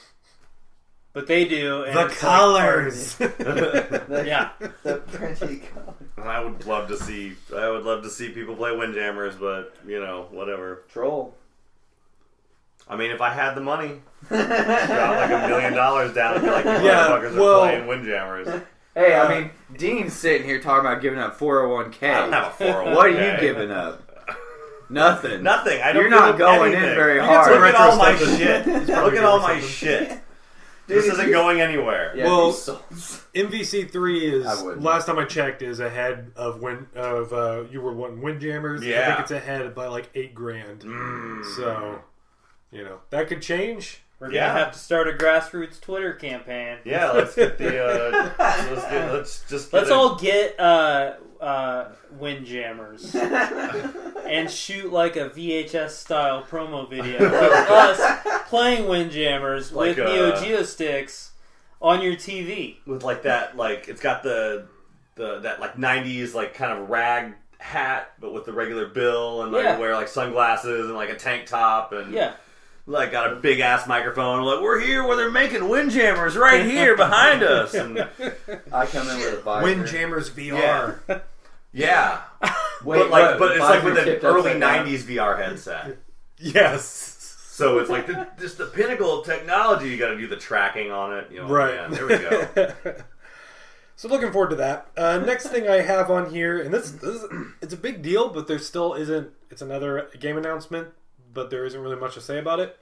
But they do. And the colors! Like, the, yeah. The pretty colors. I would love to see I would love to see people play Windjammers, but, you know, whatever. Troll. I mean, if I had the money, I'd drop like a million dollars down and be like, you yeah, motherfuckers well, are playing Windjammers. Hey, I mean, uh, Dean's sitting here talking about giving up four oh one K. I don't have a four oh one K. What are you giving up? Nothing. Nothing. I don't You're not going anything. in very you hard. Look at all my shit. Look at all my shit. Dude, this isn't going anywhere. Yeah, well, M V C three is, last time I checked, is ahead of when of uh, you were wanting Windjammers. Yeah. I think it's ahead by like eight grand. Mm. So, you know, that could change. We're yeah. gonna have to start a grassroots Twitter campaign. Yeah, let's get the. Uh, let's, get, let's just. Get let's a... all get uh, uh, Windjammers and shoot like a V H S style promo video of us playing Windjammers like with Neo Geo sticks on your T V. With like that, like it's got the the that like nineties like kind of rag hat, but with the regular bill, and like yeah. wear like sunglasses and like a tank top and yeah. like got a big ass microphone. Like we're here where they're making Windjammers right here behind us. And I come in with a Viber. Windjammers V R. Yeah, yeah. Wait, but like, what, but it's like with an early nineties V R headset. Yes. So it's like the, just the pinnacle of technology. You got to do the tracking on it. You know, right. Man, there we go. So looking forward to that. Uh, next thing I have on here, and this, this is, it's a big deal, but there still isn't. It's another game announcement. But there isn't really much to say about it.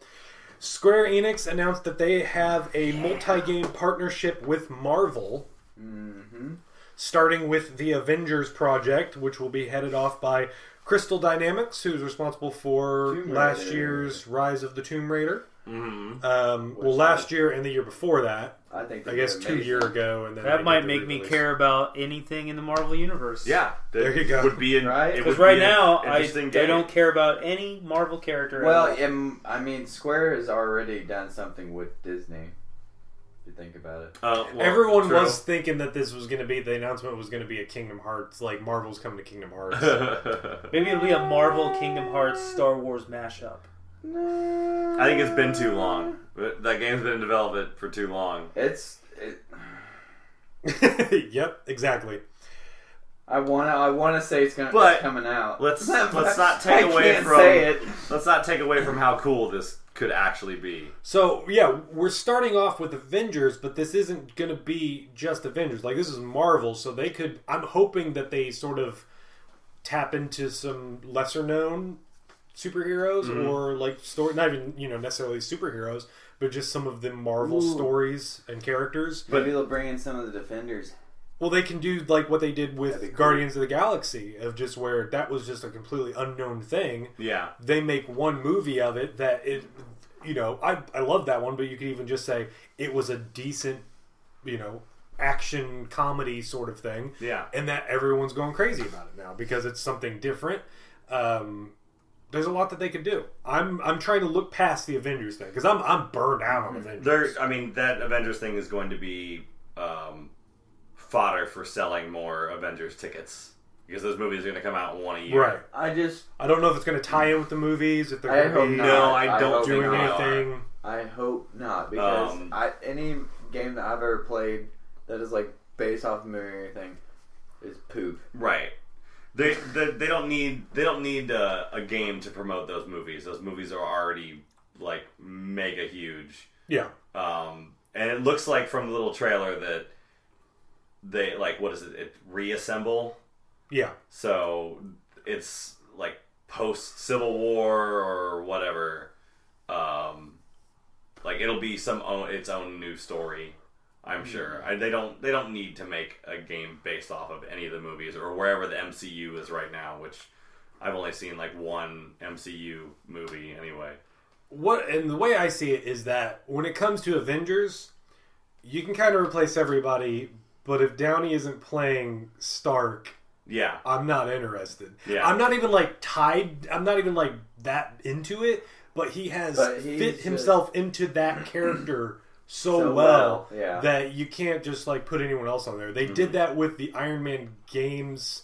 Square Enix announced that they have a multi-game partnership with Marvel, mm-hmm. starting with the Avengers project, which will be headed off by Crystal Dynamics, who's responsible for last year's Rise of the Tomb Raider. Mm-hmm. um, well, last year and the year before that, I think I guess two years ago, and then that might make me care about anything in the Marvel universe. Yeah, there you go. Would be in, right because right now I, I don't care about any Marvel character. Well, it, I mean, Square has already done something with Disney. If you think about it, uh, well, everyone true. was thinking that this was going to be the announcement was going to be a Kingdom Hearts, like Marvel's coming to Kingdom Hearts. Maybe it'll be a Marvel Kingdom Hearts Star Wars mashup. No. I think it's been too long. That game's been in development for too long. It's. It... Yep, exactly. I wanna, I wanna say it's gonna but it's coming out. Let's let's not take away from. Say it. Let's not take away from how cool this could actually be. So yeah, we're starting off with Avengers, but this isn't gonna be just Avengers. Like this is Marvel, so they could. I'm hoping that they sort of tap into some lesser known superheroes mm-hmm. or like story, not even you know necessarily superheroes, but just some of the Marvel Ooh. stories and characters. Maybe they'll bring in some of the Defenders. Well, they can do like what they did with cool. Guardians of the Galaxy, of just where that was just a completely unknown thing. Yeah, they make one movie of it that it, you know, I I love that one, but you could even just say it was a decent, you know, action comedy sort of thing. Yeah, and that everyone's going crazy about it now because it's something different. Um, There's a lot that they could do. I'm I'm trying to look past the Avengers thing because I'm I'm burned out on Avengers. There, I mean that Avengers thing is going to be um, fodder for selling more Avengers tickets because those movies are going to come out in one a year. Right. I just I don't know if it's going to tie in with the movies. If they're going to be not. no, I, I don't do anything. I hope not because um, I, any game that I've ever played that is like based off a movie or anything is poop. Right. They, they they don't need they don't need uh, a game to promote those movies. Those movies are already like mega huge. Yeah. Um, and it looks like from the little trailer that they like what is it? It reassemble. Yeah. So it's like post Civil War or whatever. Um, like it'll be some own, its own new story. I'm sure I, they don't. They don't need to make a game based off of any of the movies or wherever the M C U is right now. Which I've only seen like one M C U movie anyway. What and the way I see it is that when it comes to Avengers, you can kind of replace everybody. But if Downey isn't playing Stark, yeah, I'm not interested. Yeah, I'm not even like tied. I'm not even like that into it. But he has but fit himself just... into that character. So, so well, well yeah. that you can't just like put anyone else on there. They mm-hmm. did that with the Iron Man games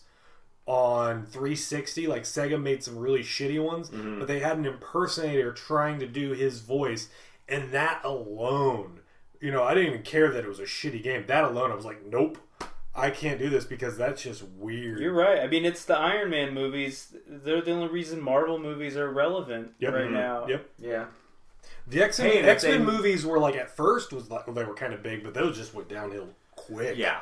on three sixty. Like Sega made some really shitty ones, mm-hmm. but they had an impersonator trying to do his voice, and that alone, you know, I didn't even care that it was a shitty game. That alone, I was like, nope, I can't do this because that's just weird. You're right. I mean, it's the Iron Man movies. They're the only reason Marvel movies are relevant yep. right mm-hmm. now. Yep. Yeah. The X-Men, hey, X-Men movies were like at first was like, well, they were kind of big, but those just went downhill quick. Yeah,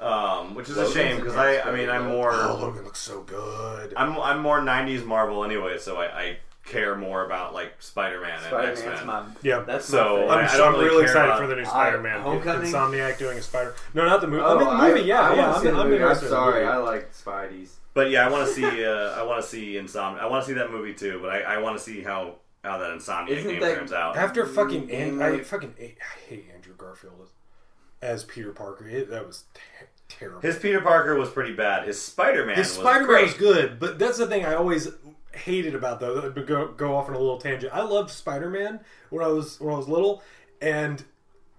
um, which is Logan's a shame because I, I mean, I'm more. Oh, Logan looks so good. I'm, I'm more nineties Marvel anyway, so I, I care more about like Spider-Man Spider-Man and X-Men. My, yeah, that's so. I'm, I, I don't I'm really, really excited about, for the new Spider-Man. Homecoming, Insomniac doing a Spider. No, not the movie. Oh, I mean, the movie. Yeah, I, I yeah. I'm, the movie. I'm sorry, movie. I like Spidey's. But yeah, I want to see. Uh, I want to see Insomniac. I want to see that movie too. But I, I want to see how how that Insomniac Isn't game that, turns out. After fucking, and, I fucking, I hate Andrew Garfield as Peter Parker. It, that was. Ter- Terrible. His Peter Parker was pretty bad. His Spider-Man His was Spider-Man great. was good, but that's the thing I always hated about though. Go, go off on a little tangent. I loved Spider-Man when I was when I was little, and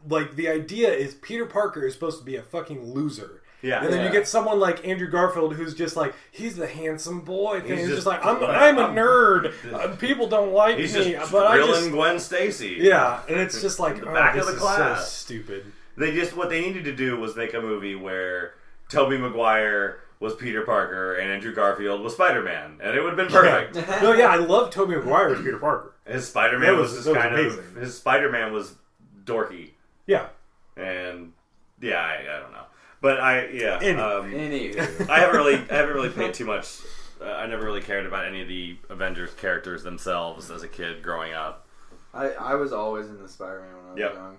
like the idea is Peter Parker is supposed to be a fucking loser. Yeah, and then yeah. you get someone like Andrew Garfield who's just like, he's the handsome boy thing. He's, he's just, just like, I'm, I'm, I'm a nerd. Just, People don't like he's me, just but I just Gwen Stacy. Yeah, and it's just like the oh, back this of the is class. So stupid. They just what they needed to do was make a movie where Tobey Maguire was Peter Parker and Andrew Garfield was Spider-Man, and it would have been perfect. Yeah. No, yeah, I love Tobey Maguire as Peter Parker. His Spider-Man was, was just kind amazing. of his Spider-Man was dorky. Yeah, and yeah, I, I don't know, but I yeah, Any, um, anywho. I haven't really, I haven't really paid too much. Uh, I never really cared about any of the Avengers characters themselves as a kid growing up. I, I was always into Spider-Man when I was yep. young.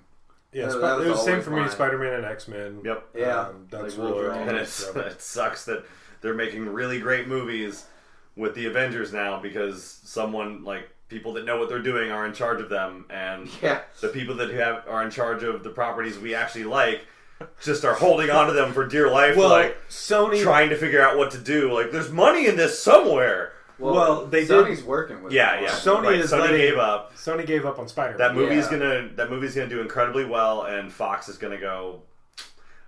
Yeah, no, Sp- was it was the same for mine. me, Spider-Man and X-Men. Yep. Yeah. Um, that's like, really and it's, it sucks that they're making really great movies with the Avengers now because someone, like, people that know what they're doing are in charge of them, and yeah. the people that have are in charge of the properties we actually like just are holding on to them for dear life, well, like, Sony trying to figure out what to do. Like, there's money in this somewhere! Well, well, they Sony's did. working with yeah, them. yeah. Sony right. is Sony letting, gave up. Sony gave up on Spider-Man. That movie's yeah. gonna that movie's gonna do incredibly well, and Fox is gonna go,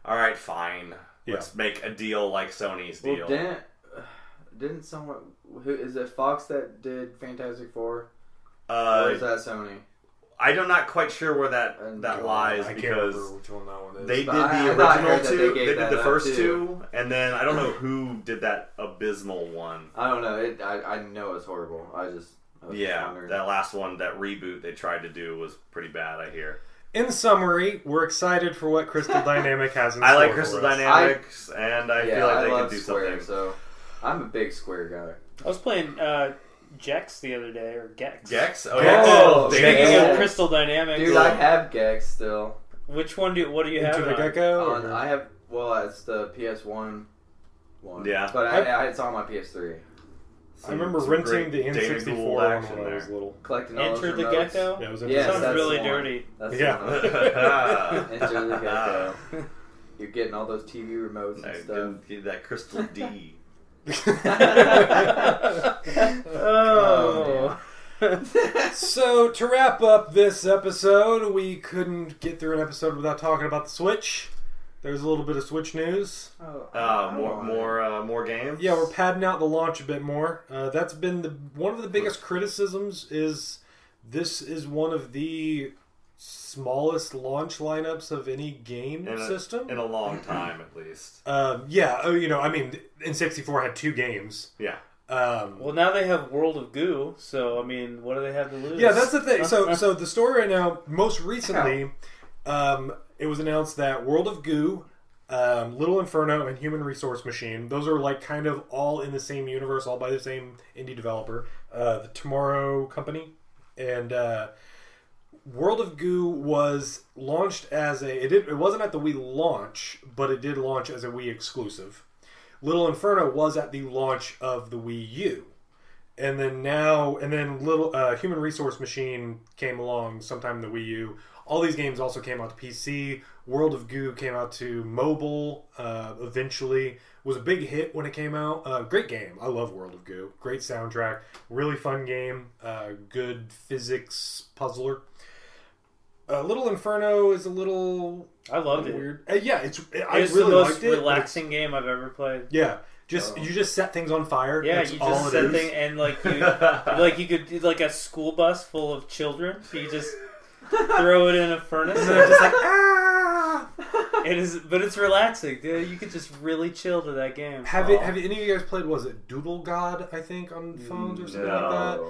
all right, fine, yeah. let's make a deal like Sony's well, deal. Didn't didn't someone who is it Fox that did Fantastic Four? Uh, or is that Sony? I'm not quite sure where that and that lies I because can't which one that one is. they but did I, the I original two, they, they did the first two, and then I don't know who did that abysmal one. I don't know. It, I I know it's horrible. I just I was yeah. Just that last one, that reboot they tried to do was pretty bad. I hear. In summary, we're excited for what Crystal Dynamics has in store. I like Crystal Dynamics, I, and I yeah, feel like I they love can do Square, something. So I'm a big Square guy. I was playing. Uh, Gex the other day, or Gex. Gex? Oh, yeah. Oh, Speaking of Crystal Dynamics. Dude, I have Gex still. Which one do you, what do you have? Into the Gecko? On, I have, well, it's the P S one one. Yeah. But I, I, it's on my P S three. Some, I remember renting the N sixty-four when I was little. Collecting all Enter the remotes. Gecko? Yeah, it was yes, sounds really one. dirty. That's yeah. Enter the Gecko. You're getting all those T V remotes and stuff. Get that Crystal D. oh. oh so to wrap up this episode, we couldn't get through an episode without talking about the Switch. There's a little bit of Switch news. Oh, uh, more, more, uh, more games. Yeah, we're padding out the launch a bit more. Uh, that's been the one of the biggest criticisms is this is one of the smallest launch lineups of any game in a, system in a long time, at least. Um, yeah, oh, you know, I mean, N sixty-four had two games. Yeah. Um, well, now they have World of Goo, so I mean, what do they have to lose? Yeah, that's the thing. So, so the story right now, most recently, um, it was announced that World of Goo, um, Little Inferno, and Human Resource Machine, those are like kind of all in the same universe, all by the same indie developer, uh, the Tomorrow Company, and. Uh, World of Goo was launched as a... It, did, it wasn't at the Wii launch, but it did launch as a Wii exclusive. Little Inferno was at the launch of the Wii U. And then now... And then Little uh, Human Resource Machine came along sometime in the Wii U. All these games also came out to P C. World of Goo came out to mobile uh, eventually. Was a big hit when it came out. Uh, great game. I love World of Goo. Great soundtrack. Really fun game. Uh, good physics puzzler. Uh, Little Inferno is a little. I loved it. Weird. Uh, yeah, it's. It, I it's really the most liked it, relaxing game I've ever played. Yeah, just oh. you just set things on fire. Yeah, you all just set things, and like you, like you could do like a school bus full of children. You just throw it in a furnace, and it's just like ah. It is, but it's relaxing, dude. You could just really chill to that game. Have oh. it? Have any of you guys played? Was it Doodle God? I think on phones or something no. like that.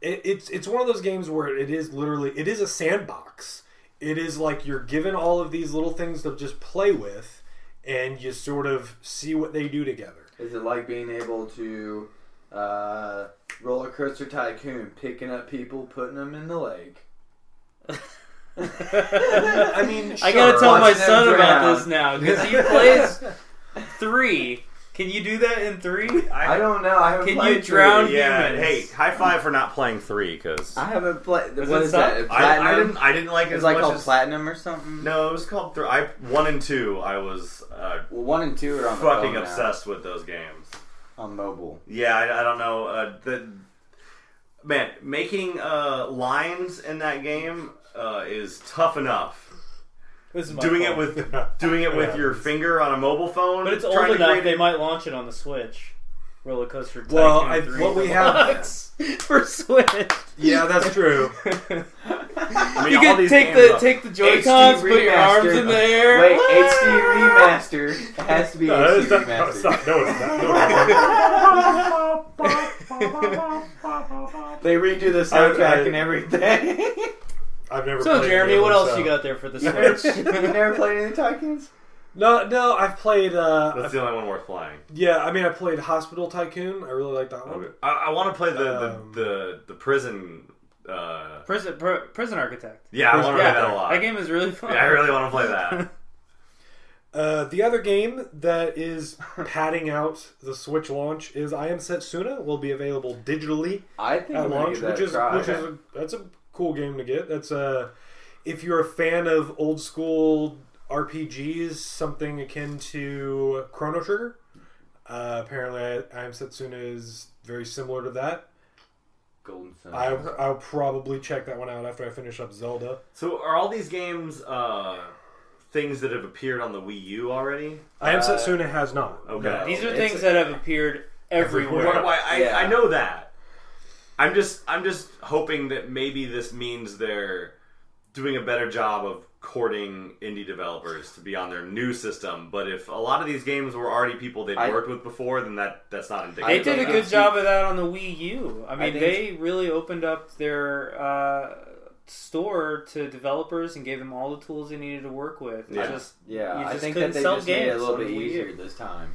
It, it's it's one of those games where it is literally it is a sandbox. It is like you're given all of these little things to just play with, and you sort of see what they do together. Is it like being able to uh, Roller Coaster Tycoon, picking up people, putting them in the lake. I mean, sure, I gotta tell my son drown. about this now because he plays three. Can you do that in three? I, I don't know. I can you drown three. humans? Yeah. Hey, high five for not playing three because I haven't played. What is that? Platinum? I, I didn't. I didn't like it. Was as like much called as... platinum or something? No, it was called three. I one and two. I was uh, well, one and two are on fucking obsessed now. with those games on mobile. Yeah, I, I don't know. Uh, the man making uh, lines in that game uh, is tough enough. This is my doing phone. it with doing it with your finger on a mobile phone, but it's old enough. Create... They might launch it on the Switch. Roller Coaster Tycoon well, I, three what we have for Switch. Yeah, that's true. I mean, you can take the up. take the Joy-Cons, put your arms in the air. Wait, H D remaster it has to be no, H D not, remastered. No, it's not. No, it's they redo the soundtrack and everything. I've never so, played Jeremy, what else so. you got there for the Switch? You never played any Tycoons? No, no, I've played... Uh, That's I've, the only one worth playing. Yeah, I mean, I played Hospital Tycoon. I really like that one. Okay. I, I want to play the, um, the, the, the prison... Uh, prison pr prison Architect. Yeah, prison I want to play that a lot. That game is really fun. Yeah, I really want to play that. uh, the other game that is padding out the Switch launch is I Am Setsuna. Will be available digitally I think at launch, that which is, try. Which is a, that's a... cool game to get. That's uh, if you're a fan of old school R P Gs, something akin to Chrono Trigger. Uh, apparently, I Am Setsuna is very similar to that. Golden Sun. I'll, I'll probably check that one out after I finish up Zelda. So, are all these games uh, things that have appeared on the Wii U already? I Am uh, Setsuna has not. Okay, no. These are things it's, that have appeared everywhere. everywhere. Why, I, yeah. I know that. I'm just I'm just hoping that maybe this means they're doing a better job of courting indie developers to be on their new system. But if a lot of these games were already people they'd I, worked with before, then that that's not indicative. They did a good job of that on the Wii U. I mean, I they really opened up their uh, store to developers and gave them all the tools they needed to work with. Yeah, just, yeah. You just I think couldn't that they sell just games made it a little bit easier this time.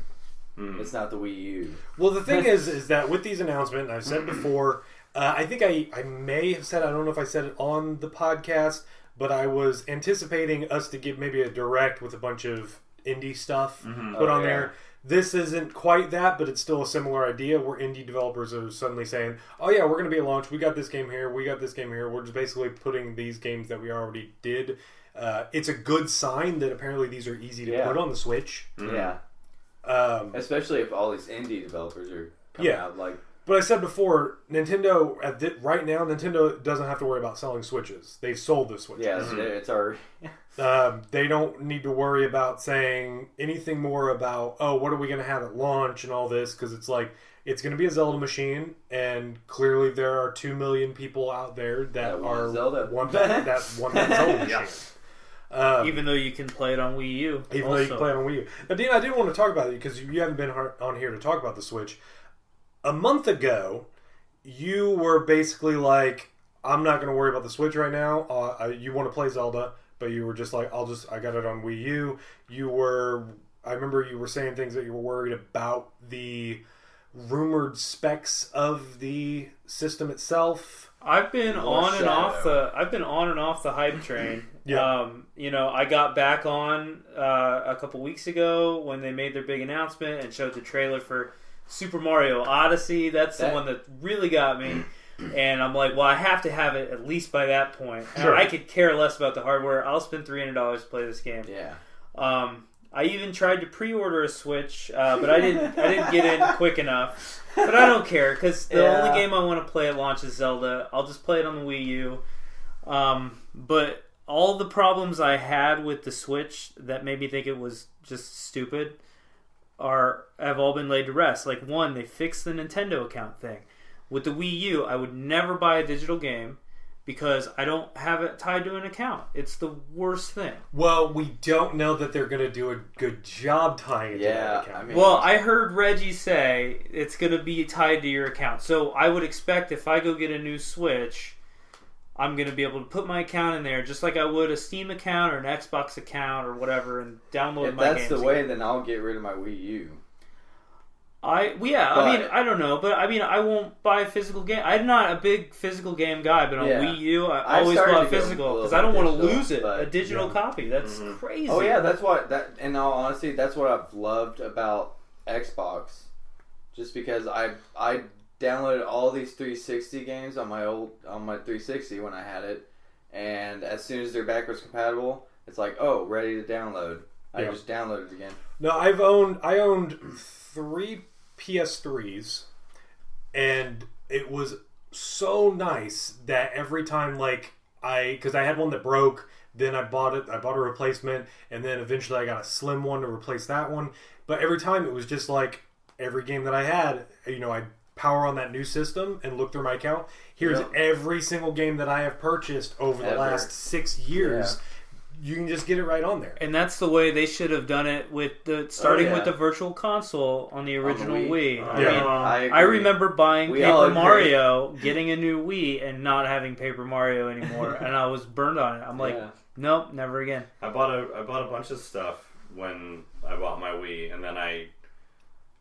Mm. It's not the Wii U. Well, the thing is, is that with these announcements, and I've said before, uh, I think I, I may have said, I don't know if I said it on the podcast, but I was anticipating us to give maybe a direct with a bunch of indie stuff mm-hmm. put oh, on yeah. there. This isn't quite that, but it's still a similar idea where indie developers are suddenly saying, oh yeah, we're going to be at launch. We got this game here. We got this game here. We're just basically putting these games that we already did. Uh, it's a good sign that apparently these are easy to yeah. put on the Switch. Mm-hmm. Yeah. Um, Especially if all these indie developers are coming yeah. out like. But I said before, Nintendo at the, right now, Nintendo doesn't have to worry about selling Switches. They've sold the Switches. Yeah, mm-hmm. it's already. um, they don't need to worry about saying anything more about oh, what are we going to have at launch and all this because it's like it's going to be a Zelda machine, and clearly there are two million people out there that, that are Zelda. One that, that one Zelda machine. Yeah. Um, even though you can play it on Wii U. Even also. though you can play it on Wii U. Now, Dean, I did want to talk about it because you haven't been on here to talk about the Switch. A month ago, you were basically like, I'm not going to worry about the Switch right now. Uh, you want to play Zelda, but you were just like, I'll just, I got it on Wii U. You were, I remember you were saying things that you were worried about the rumored specs of the system itself. I've been on shadow. and off the I've been on and off the hype train. yeah. Um, you know, I got back on uh, a couple weeks ago when they made their big announcement and showed the trailer for Super Mario Odyssey. That's that. the one that really got me. And I'm like, well, I have to have it at least by that point. Sure. I could care less about the hardware. I'll spend three hundred dollars to play this game. Yeah. Um, I even tried to pre-order a Switch, uh, but I didn't. I didn't get in quick enough. But I don't care because the yeah. only game I want to play at launch is Zelda. I'll just play it on the Wii U. Um, but all the problems I had with the Switch that made me think it was just stupid are have all been laid to rest. Like one, they fixed the Nintendo account thing. With the Wii U, I would never buy a digital game. Because I don't have it tied to an account. It's the worst thing. Well, we don't know that they're going to do a good job tying it yeah, to that account. I mean, well, I heard Reggie say it's going to be tied to your account. So I would expect if I go get a new Switch, I'm going to be able to put my account in there just like I would a Steam account or an Xbox account or whatever and download if my games. If that's the way, again. then I'll get rid of my Wii U. I yeah, but, I mean, I don't know, but I mean, I won't buy a physical game. I'm not a big physical game guy, but on yeah. Wii U, I, I always love physical because I don't want to lose it. But, a digital yeah. copy, that's mm-hmm. crazy. Oh yeah, that's what that. In all honesty, that's what I've loved about Xbox, just because I I downloaded all these three sixty games on my old on my three sixty when I had it, and as soon as they're backwards compatible, it's like, oh, ready to download. I yeah. just downloaded it again. No, I've owned I owned three P S threes, and it was so nice that every time, like, I because I had one that broke, then I bought it I bought a replacement, and then eventually I got a slim one to replace that one. But every time it was just like every game that I had, you know, I power on that new system and look through my account. Here's yep. every single game that I have purchased over Ever. the last six years. Yeah. You can just get it right on there. And that's the way they should have done it with the starting oh, yeah. with the virtual console on the original on the Wii. Wii. I, yeah. mean, I, I remember buying we Paper Mario, getting a new Wii, and not having Paper Mario anymore, and I was burned on it. I'm like, yeah. nope, never again. I bought a I bought a bunch of stuff when I bought my Wii, and then I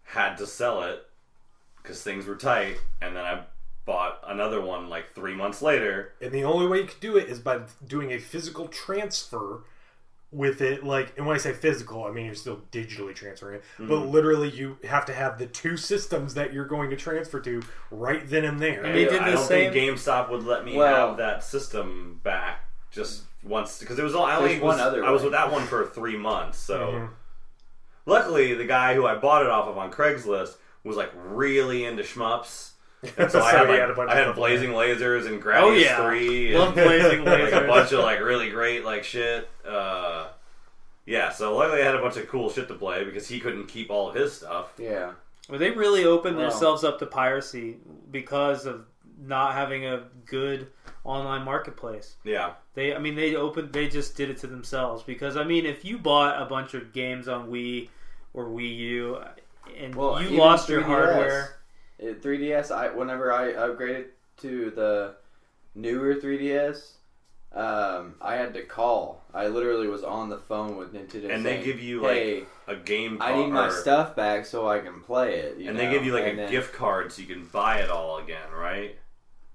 had to sell it because things were tight, and then I bought another one like three months later. And the only way you could do it is by doing a physical transfer with it. Like, and when I say physical, I mean you're still digitally transferring it. Mm-hmm. But literally you have to have the two systems that you're going to transfer to right then and there. And they did I, the I don't same... think GameStop would let me well, have that system back just once. Because it was all, I only was, I was with that one for three months. So mm-hmm. luckily the guy who I bought it off of on Craigslist was like really into shmups. And so, so I had, like, had, a bunch I had of Blazing players. Lasers and Gravity oh, yeah. three. And love Blazing Lasers. Like a bunch of like really great like shit. Uh, yeah, so luckily I had a bunch of cool shit to play because he couldn't keep all of his stuff. Yeah. Well, they really opened well, themselves up to piracy because of not having a good online marketplace. Yeah. They, I mean, they opened. They just did it to themselves because, I mean, if you bought a bunch of games on Wii or Wii U and well, you lost your hardware... It, three D S, I whenever I upgraded to the newer three D S, um, I had to call. I literally was on the phone with Nintendo. And saying, they give you hey, like a game card. I need my stuff back so I can play it. You and know? They give you like and a then, gift card so you can buy it all again, right?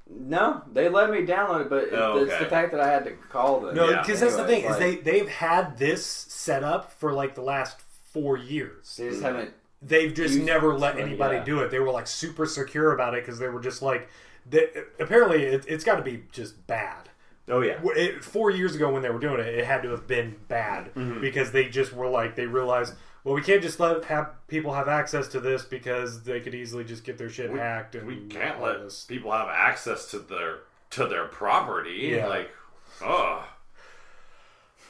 No, they let me download it, but it, oh, okay. it's the fact that I had to call them. No, because yeah. anyway, that's the thing, like, is they, they've had this set up for like the last four years. They just haven't... They've just Use never let one, anybody yeah. do it. They were, like, super secure about it because they were just, like... They, apparently, it, it's got to be just bad. Oh, yeah. It, four years ago when they were doing it, it had to have been bad mm-hmm. because they just were, like... They realized, well, we can't just let have people have access to this because they could easily just get their shit we, hacked. And we can't let this. people have access to their, to their property. Yeah. Like, ugh.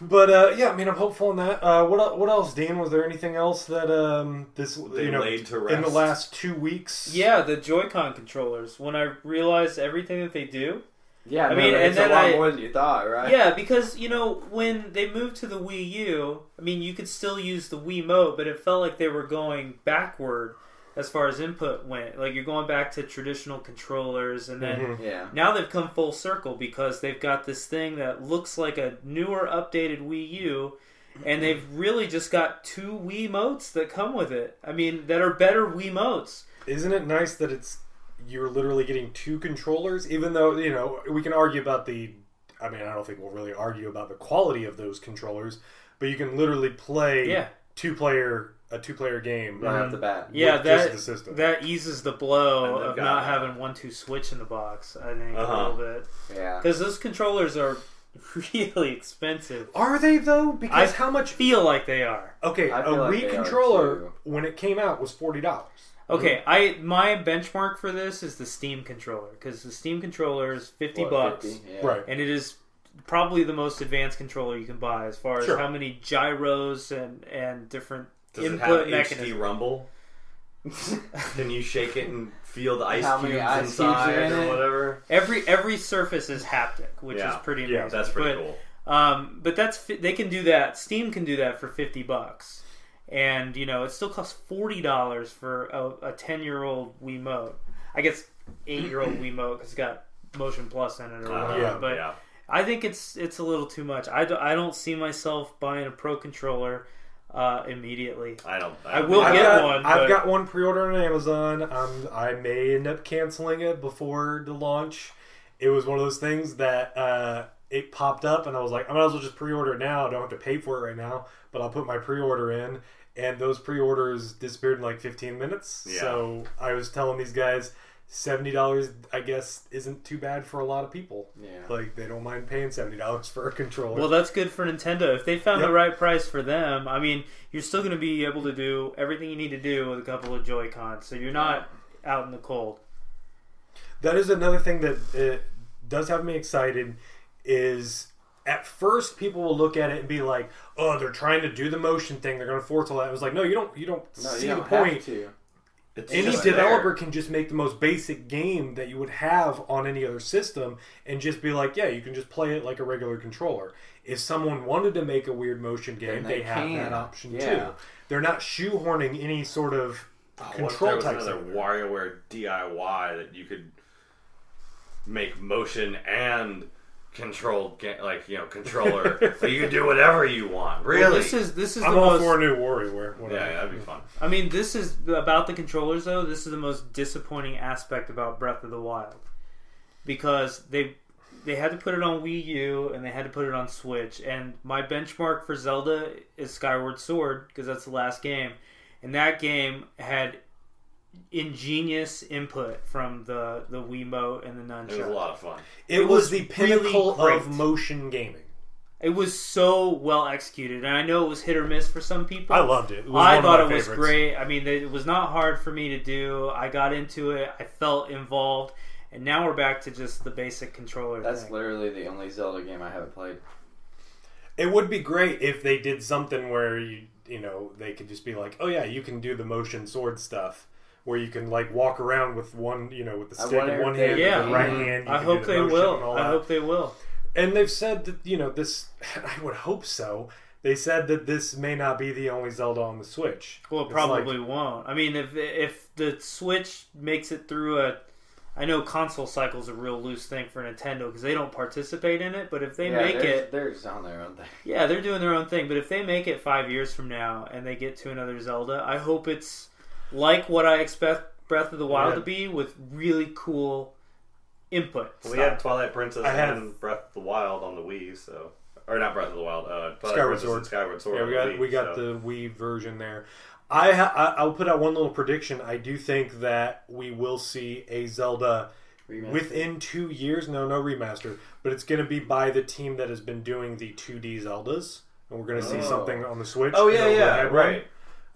But, uh, yeah, I mean, I'm hopeful in that. Uh, what what else, Dan? Was there anything else that um, this they you know, laid to rest in the last two weeks? Yeah, the Joy-Con controllers. When I realized everything that they do. Yeah, I no, mean, it's and a lot I, more than you thought, right? Yeah, because, you know, when they moved to the Wii U, I mean, you could still use the Wiimote, but it felt like they were going backward as far as input went. Like, you're going back to traditional controllers, and then mm-hmm. yeah. now they've come full circle because they've got this thing that looks like a newer, updated Wii U, and they've really just got two Wiimotes that come with it. I mean, that are better Wiimotes. Isn't it nice that it's you're literally getting two controllers, even though, you know, we can argue about the... I mean, I don't think we'll really argue about the quality of those controllers, but you can literally play yeah. two-player A two-player game right um, off the bat. Yeah, that, the system. that eases the blow of not having one two switch in the box, I think, uh-huh. a little bit. Yeah. Because those controllers are really expensive. Are they, though? Because I how much... feel like they are. Okay, a like Wii controller, when it came out, was forty dollars. Okay, I my benchmark for this is the Steam controller, because the Steam controller is fifty bucks, yeah. right? And it is probably the most advanced controller you can buy as far as sure. how many gyros and, and different... Does Input it have mechanism. H D rumble? Can you shake it and feel the ice How cubes ice inside cubes in or whatever? Every every surface is haptic, which yeah. is pretty amazing. Yeah, that's pretty but, cool. Um, but that's they can do that. Steam can do that for fifty bucks, and you know it still costs forty dollars for a, a ten year old Wiimote. I guess eight year old Wiimote because it's got Motion Plus in it or whatever. Uh, yeah, but yeah. I think it's it's a little too much. I, do, I don't see myself buying a pro controller. uh, immediately. I don't. I, I will I've get got, one. I've but... got one pre-order on Amazon. Um, I may end up canceling it before the launch. It was one of those things that uh, it popped up, and I was like, I might as well just pre-order it now. I don't have to pay for it right now, but I'll put my pre-order in. And those pre-orders disappeared in like fifteen minutes. Yeah. So I was telling these guys, seventy dollars, I guess, isn't too bad for a lot of people. Yeah. Like, they don't mind paying seventy dollars for a controller. Well, that's good for Nintendo. If they found yep. the right price for them, I mean, you're still going to be able to do everything you need to do with a couple of Joy-Cons. So you're not out in the cold. That is another thing that it does have me excited is... At first, people will look at it and be like, "Oh, they're trying to do the motion thing. They're going to force all that." I was like, "No, you don't. You don't no, see you don't the point. To. Any developer there. Can just make the most basic game that you would have on any other system, and just be like, yeah, you can just play it like a regular controller. If someone wanted to make a weird motion game, then they, they have that option yeah. too. They're not shoehorning any sort of oh, control type. There was another WarioWare D I Y that you could make motion and. Control, like you know, controller. So you can do whatever you want. Really, well, this is this is. I'm the all most... for a new WarioWare. Yeah, yeah, that'd be fun. I mean, this is about the controllers though. This is the most disappointing aspect about Breath of the Wild, because they they had to put it on Wii U and they had to put it on Switch. And my benchmark for Zelda is Skyward Sword because that's the last game, and that game had ingenious input from the the Wiimote and the nunchuck. It was a lot of fun. It, it was, was the pinnacle really of motion gaming. It was so well executed, and I know it was hit or miss for some people. I loved it. It was I thought it favorites. Was great. I mean, it was not hard for me to do. I got into it. I felt involved, and now we're back to just the basic controller. That's thing. Literally the only Zelda game I haven't played. It would be great if they did something where you you know they could just be like, oh yeah, you can do the motion sword stuff. Where you can like walk around with one, you know, with the stick in one hand, yeah. with the right mm-hmm. hand. You I hope the they will. I hope they will. And they've said that you know this. I would hope so. They said that this may not be the only Zelda on the Switch. Well, it it's probably like, won't. I mean, if if the Switch makes it through a, I know console cycle's a real loose thing for Nintendo because they don't participate in it. But if they yeah, make they're, it, they're just on their own thing. Yeah, they're doing their own thing. But if they make it five years from now and they get to another Zelda, I hope it's. Like what I expect Breath of the Wild yeah. to be with really cool input. We had Twilight Princess I and have... Breath of the Wild on the Wii, so... Or not Breath of the Wild, uh, Twilight Skyward Princess Sword. And Skyward Sword. Yeah, we got, Wii, we got so. The Wii version there. I ha I'll put out one little prediction. I do think that we will see a Zelda remaster. Within two years. No, no remaster. But it's going to be by the team that has been doing the two D Zeldas. And we're going to oh. see something on the Switch. Oh, yeah, yeah, right. One.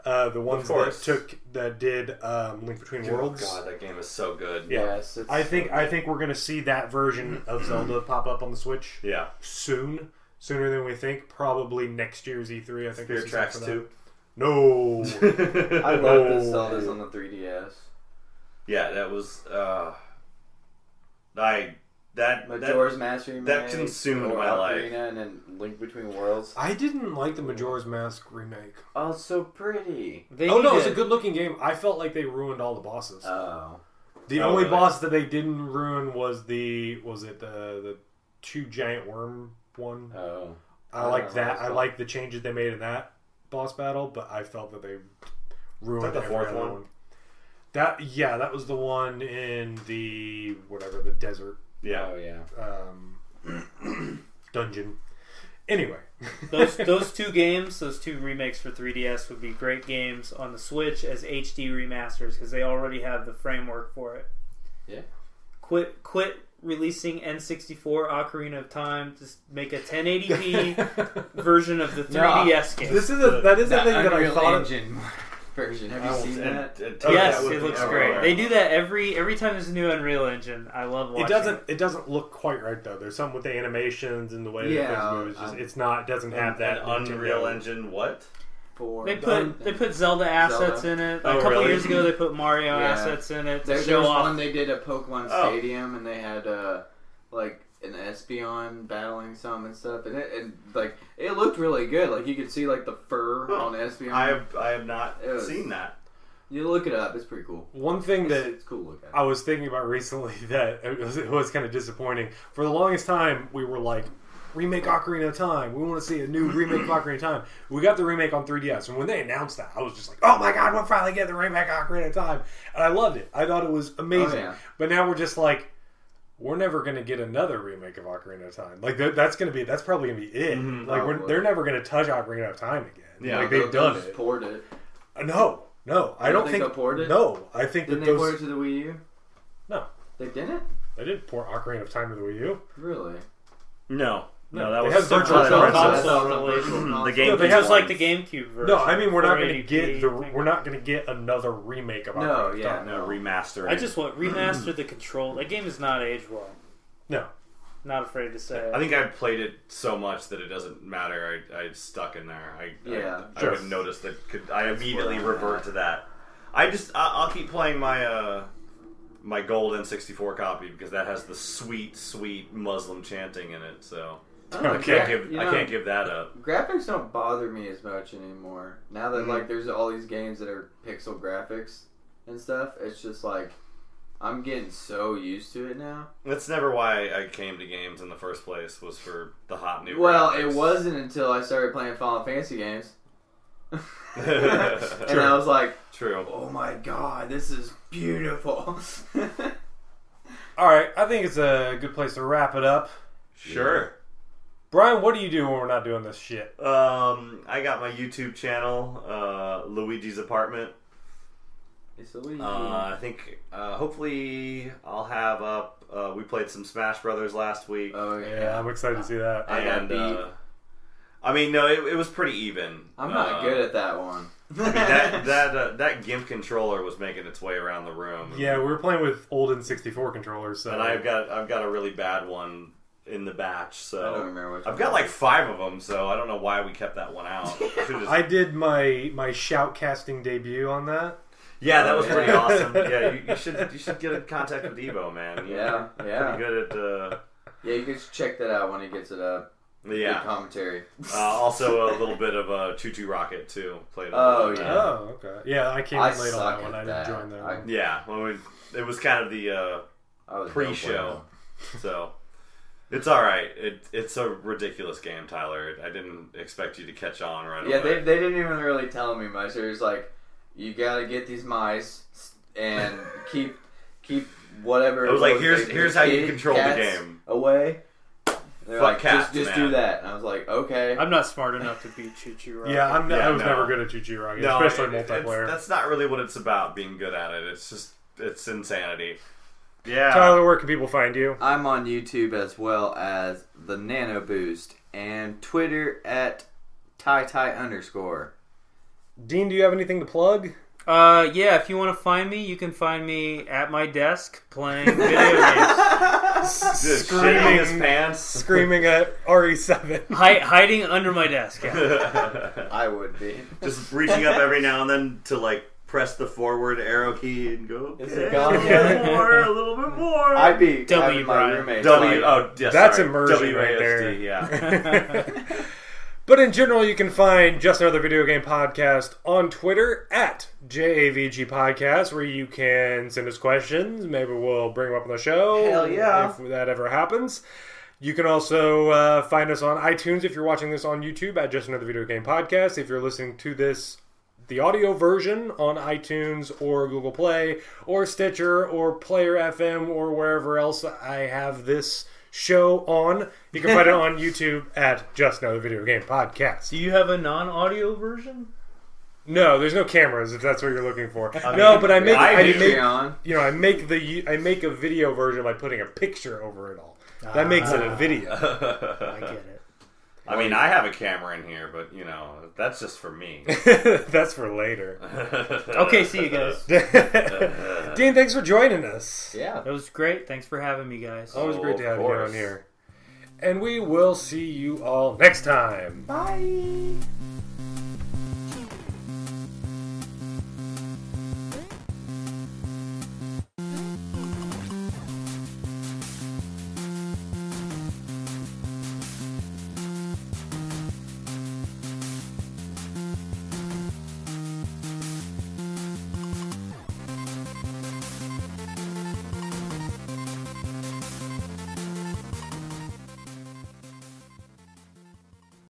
Uh, the ones that took that did um, Link Between Dude, Worlds. Oh God, that game is so good. Yeah. Yes, it's I think so I think we're gonna see that version of Zelda pop up on the Switch. Yeah, soon, sooner than we think. Probably next year's E three. I think. Spirit Tracks two. No, I love the Zeldas on the three D S. Yeah, that was. Uh, I that Majora's that, Mask remake that consumed my life. And then Link Between Worlds. I didn't like the Majora's Mask remake. Oh, it's so pretty. They oh no, it was a good-looking game. I felt like they ruined all the bosses. Oh, the oh, only really? boss that they didn't ruin was the was it the the two giant worm one. Oh, I like that. I like the changes they made in that boss battle, but I felt that they ruined the fourth one? one. That yeah, that was the one in the whatever the desert. Yeah, oh, yeah. Um, dungeon. Anyway, those those two games, those two remakes for three D S would be great games on the Switch as H D remasters because they already have the framework for it. Yeah. Quit quit releasing N sixty-four Ocarina of Time. Just make a ten eighty p version of the three D S no, game. This is a, that is the, a thing that I thought engine. Of. Version. Have you oh, seen that? It, it yes, that it looks great. They do that every every time there's a new Unreal Engine. I love watching. It doesn't. It. it doesn't look quite right though. There's something with the animations and the way yeah, that things move. It's, just, um, it's not. It doesn't an, have that Unreal Engine. What? For they put they put Zelda assets Zelda. in it. Like, oh, a couple really? years ago, they put Mario yeah. assets in it. There's there one they did at Pokemon oh. Stadium, and they had uh, like an Espeon battling some and stuff, and it and like it looked really good. Like you could see like the fur huh. on Espeon. I have I have not was, seen that. You look it up; it's pretty cool. One thing it's, that it's cool looking. I was thinking about recently that it was, it was kind of disappointing. For the longest time, we were like, remake Ocarina of Time. We want to see a new remake of Ocarina of Time. We got the remake on three D S, and when they announced that, I was just like, oh my god, we're finally getting the remake of Ocarina of Time. And I loved it. I thought it was amazing. Oh, yeah. But now we're just like, we're never going to get another remake of Ocarina of Time. Like, that, that's going to be, that's probably going to be it. Mm-hmm, like, we're, they're never going to touch Ocarina of Time again. Yeah, like, they've done it. Poured it. No, no. I, I don't think, think they poured it? No. I think Didn't that they those, pour it to the Wii U? No. They didn't? They didn't pour Ocarina of Time to the Wii U. Really? No. No, that was virtual console release. The game just like the GameCube version. No, I mean we're not going to get the we're not going to get another remake of Ocarina of Time. No, remaster. I just want remaster the control. That game is not aged well. No, not afraid to say. I think I've played it so much that it doesn't matter. I I stuck in there. I yeah. I would notice that. I immediately revert to that. I just I'll keep playing my uh. my gold N sixty-four copy because that has the sweet, sweet Muslim chanting in it. So I, I can't gra- give you know, I can't give that up. Graphics don't bother me as much anymore. Now that mm-hmm. like there's all these games that are pixel graphics and stuff, it's just like I'm getting so used to it now. That's never why I came to games in the first place. Was for the hot new. Well, graphics. It wasn't until I started playing Final Fantasy games. and True. I was like, True. Oh my god, this is beautiful. Alright, I think it's a good place to wrap it up. Sure. Yeah. Brian, what do you do when we're not doing this shit? Um, I got my YouTube channel, uh, Luigi's Apartment. It's Luigi. Uh, I think, uh, hopefully, I'll have up. Uh, we played some Smash Brothers last week. Oh, yeah. yeah I'm excited to see that. I and, got beat. Uh, I mean, no, it, it was pretty even. I'm not uh, good at that one. I mean, that that, uh, that GIMP controller was making its way around the room. Yeah, we were playing with old N sixty-four controllers. So. And I've got I've got a really bad one in the batch. So I don't remember which I've one got was. Like five of them. So I don't know why we kept that one out. Just... I did my my shoutcasting debut on that. Yeah, that was pretty awesome. Yeah, you, you should you should get in contact with Evo, man. You yeah, know, yeah. Pretty good at. Uh... Yeah, you can check that out when he gets it up. Yeah. Good commentary. Uh, also, a little bit of a Choo Choo Rocket, too. Played oh, yeah. Oh, okay. Yeah, I came in late on that one. That. I didn't join that I, one. Yeah. Well, we, it was kind of the uh, pre-show. So, it's alright. It, it's a ridiculous game, Tyler. I didn't expect you to catch on right yeah, away. Yeah, they, they didn't even really tell me much. They were just like, you gotta get these mice and keep keep whatever. It was like, here's, here's how you control the game. Away. Fuck like, cats, just, just do that. And I was like, okay. I'm not smart enough to beat Choo Choo Rocket. Yeah, I'm not, yeah, I was no. never good at Choo Choo Rocket, no, especially it, multiplayer. That's not really what it's about, being good at it. It's just, it's insanity. Yeah. Tyler, where can people find you? I'm on YouTube as well as the Nano Boost and Twitter at TyTy underscore. Dean, do you have anything to plug? Uh, yeah, if you want to find me, you can find me at my desk playing video games. Screaming his pants, screaming at R E seven, Hi- hiding under my desk. Yeah. I would be just reaching up every now and then to like press the forward arrow key and go. Is it gone? Yeah, more, a little bit more. I'd be W my roommate. W. Oh, yes, that's sorry. Immersion W A S D, right there. Yeah. But in general, you can find Just Another Video Game Podcast on Twitter at J A V G Podcast, where you can send us questions. Maybe we'll bring them up on the show. Hell yeah. If that ever happens. You can also uh, find us on iTunes if you're watching this on YouTube at Just Another Video Game Podcast. If you're listening to this, the audio version on iTunes or Google Play or Stitcher or Player F M or wherever else I have this show on. You can find it on YouTube at Just Another Video Game Podcast. Do you have a non-audio version? No, there's no cameras if that's what you're looking for. I mean, no, but I make, I I make on. you know I make the I make a video version by putting a picture over it all. That ah. makes it a video. I get it. I mean, I have a camera in here, but you know that's just for me. That's for later. Okay, see you guys. Dean, thanks for joining us. Yeah, it was great. Thanks for having me, guys. Always oh, great to have you on here. And we will see you all next time. Bye.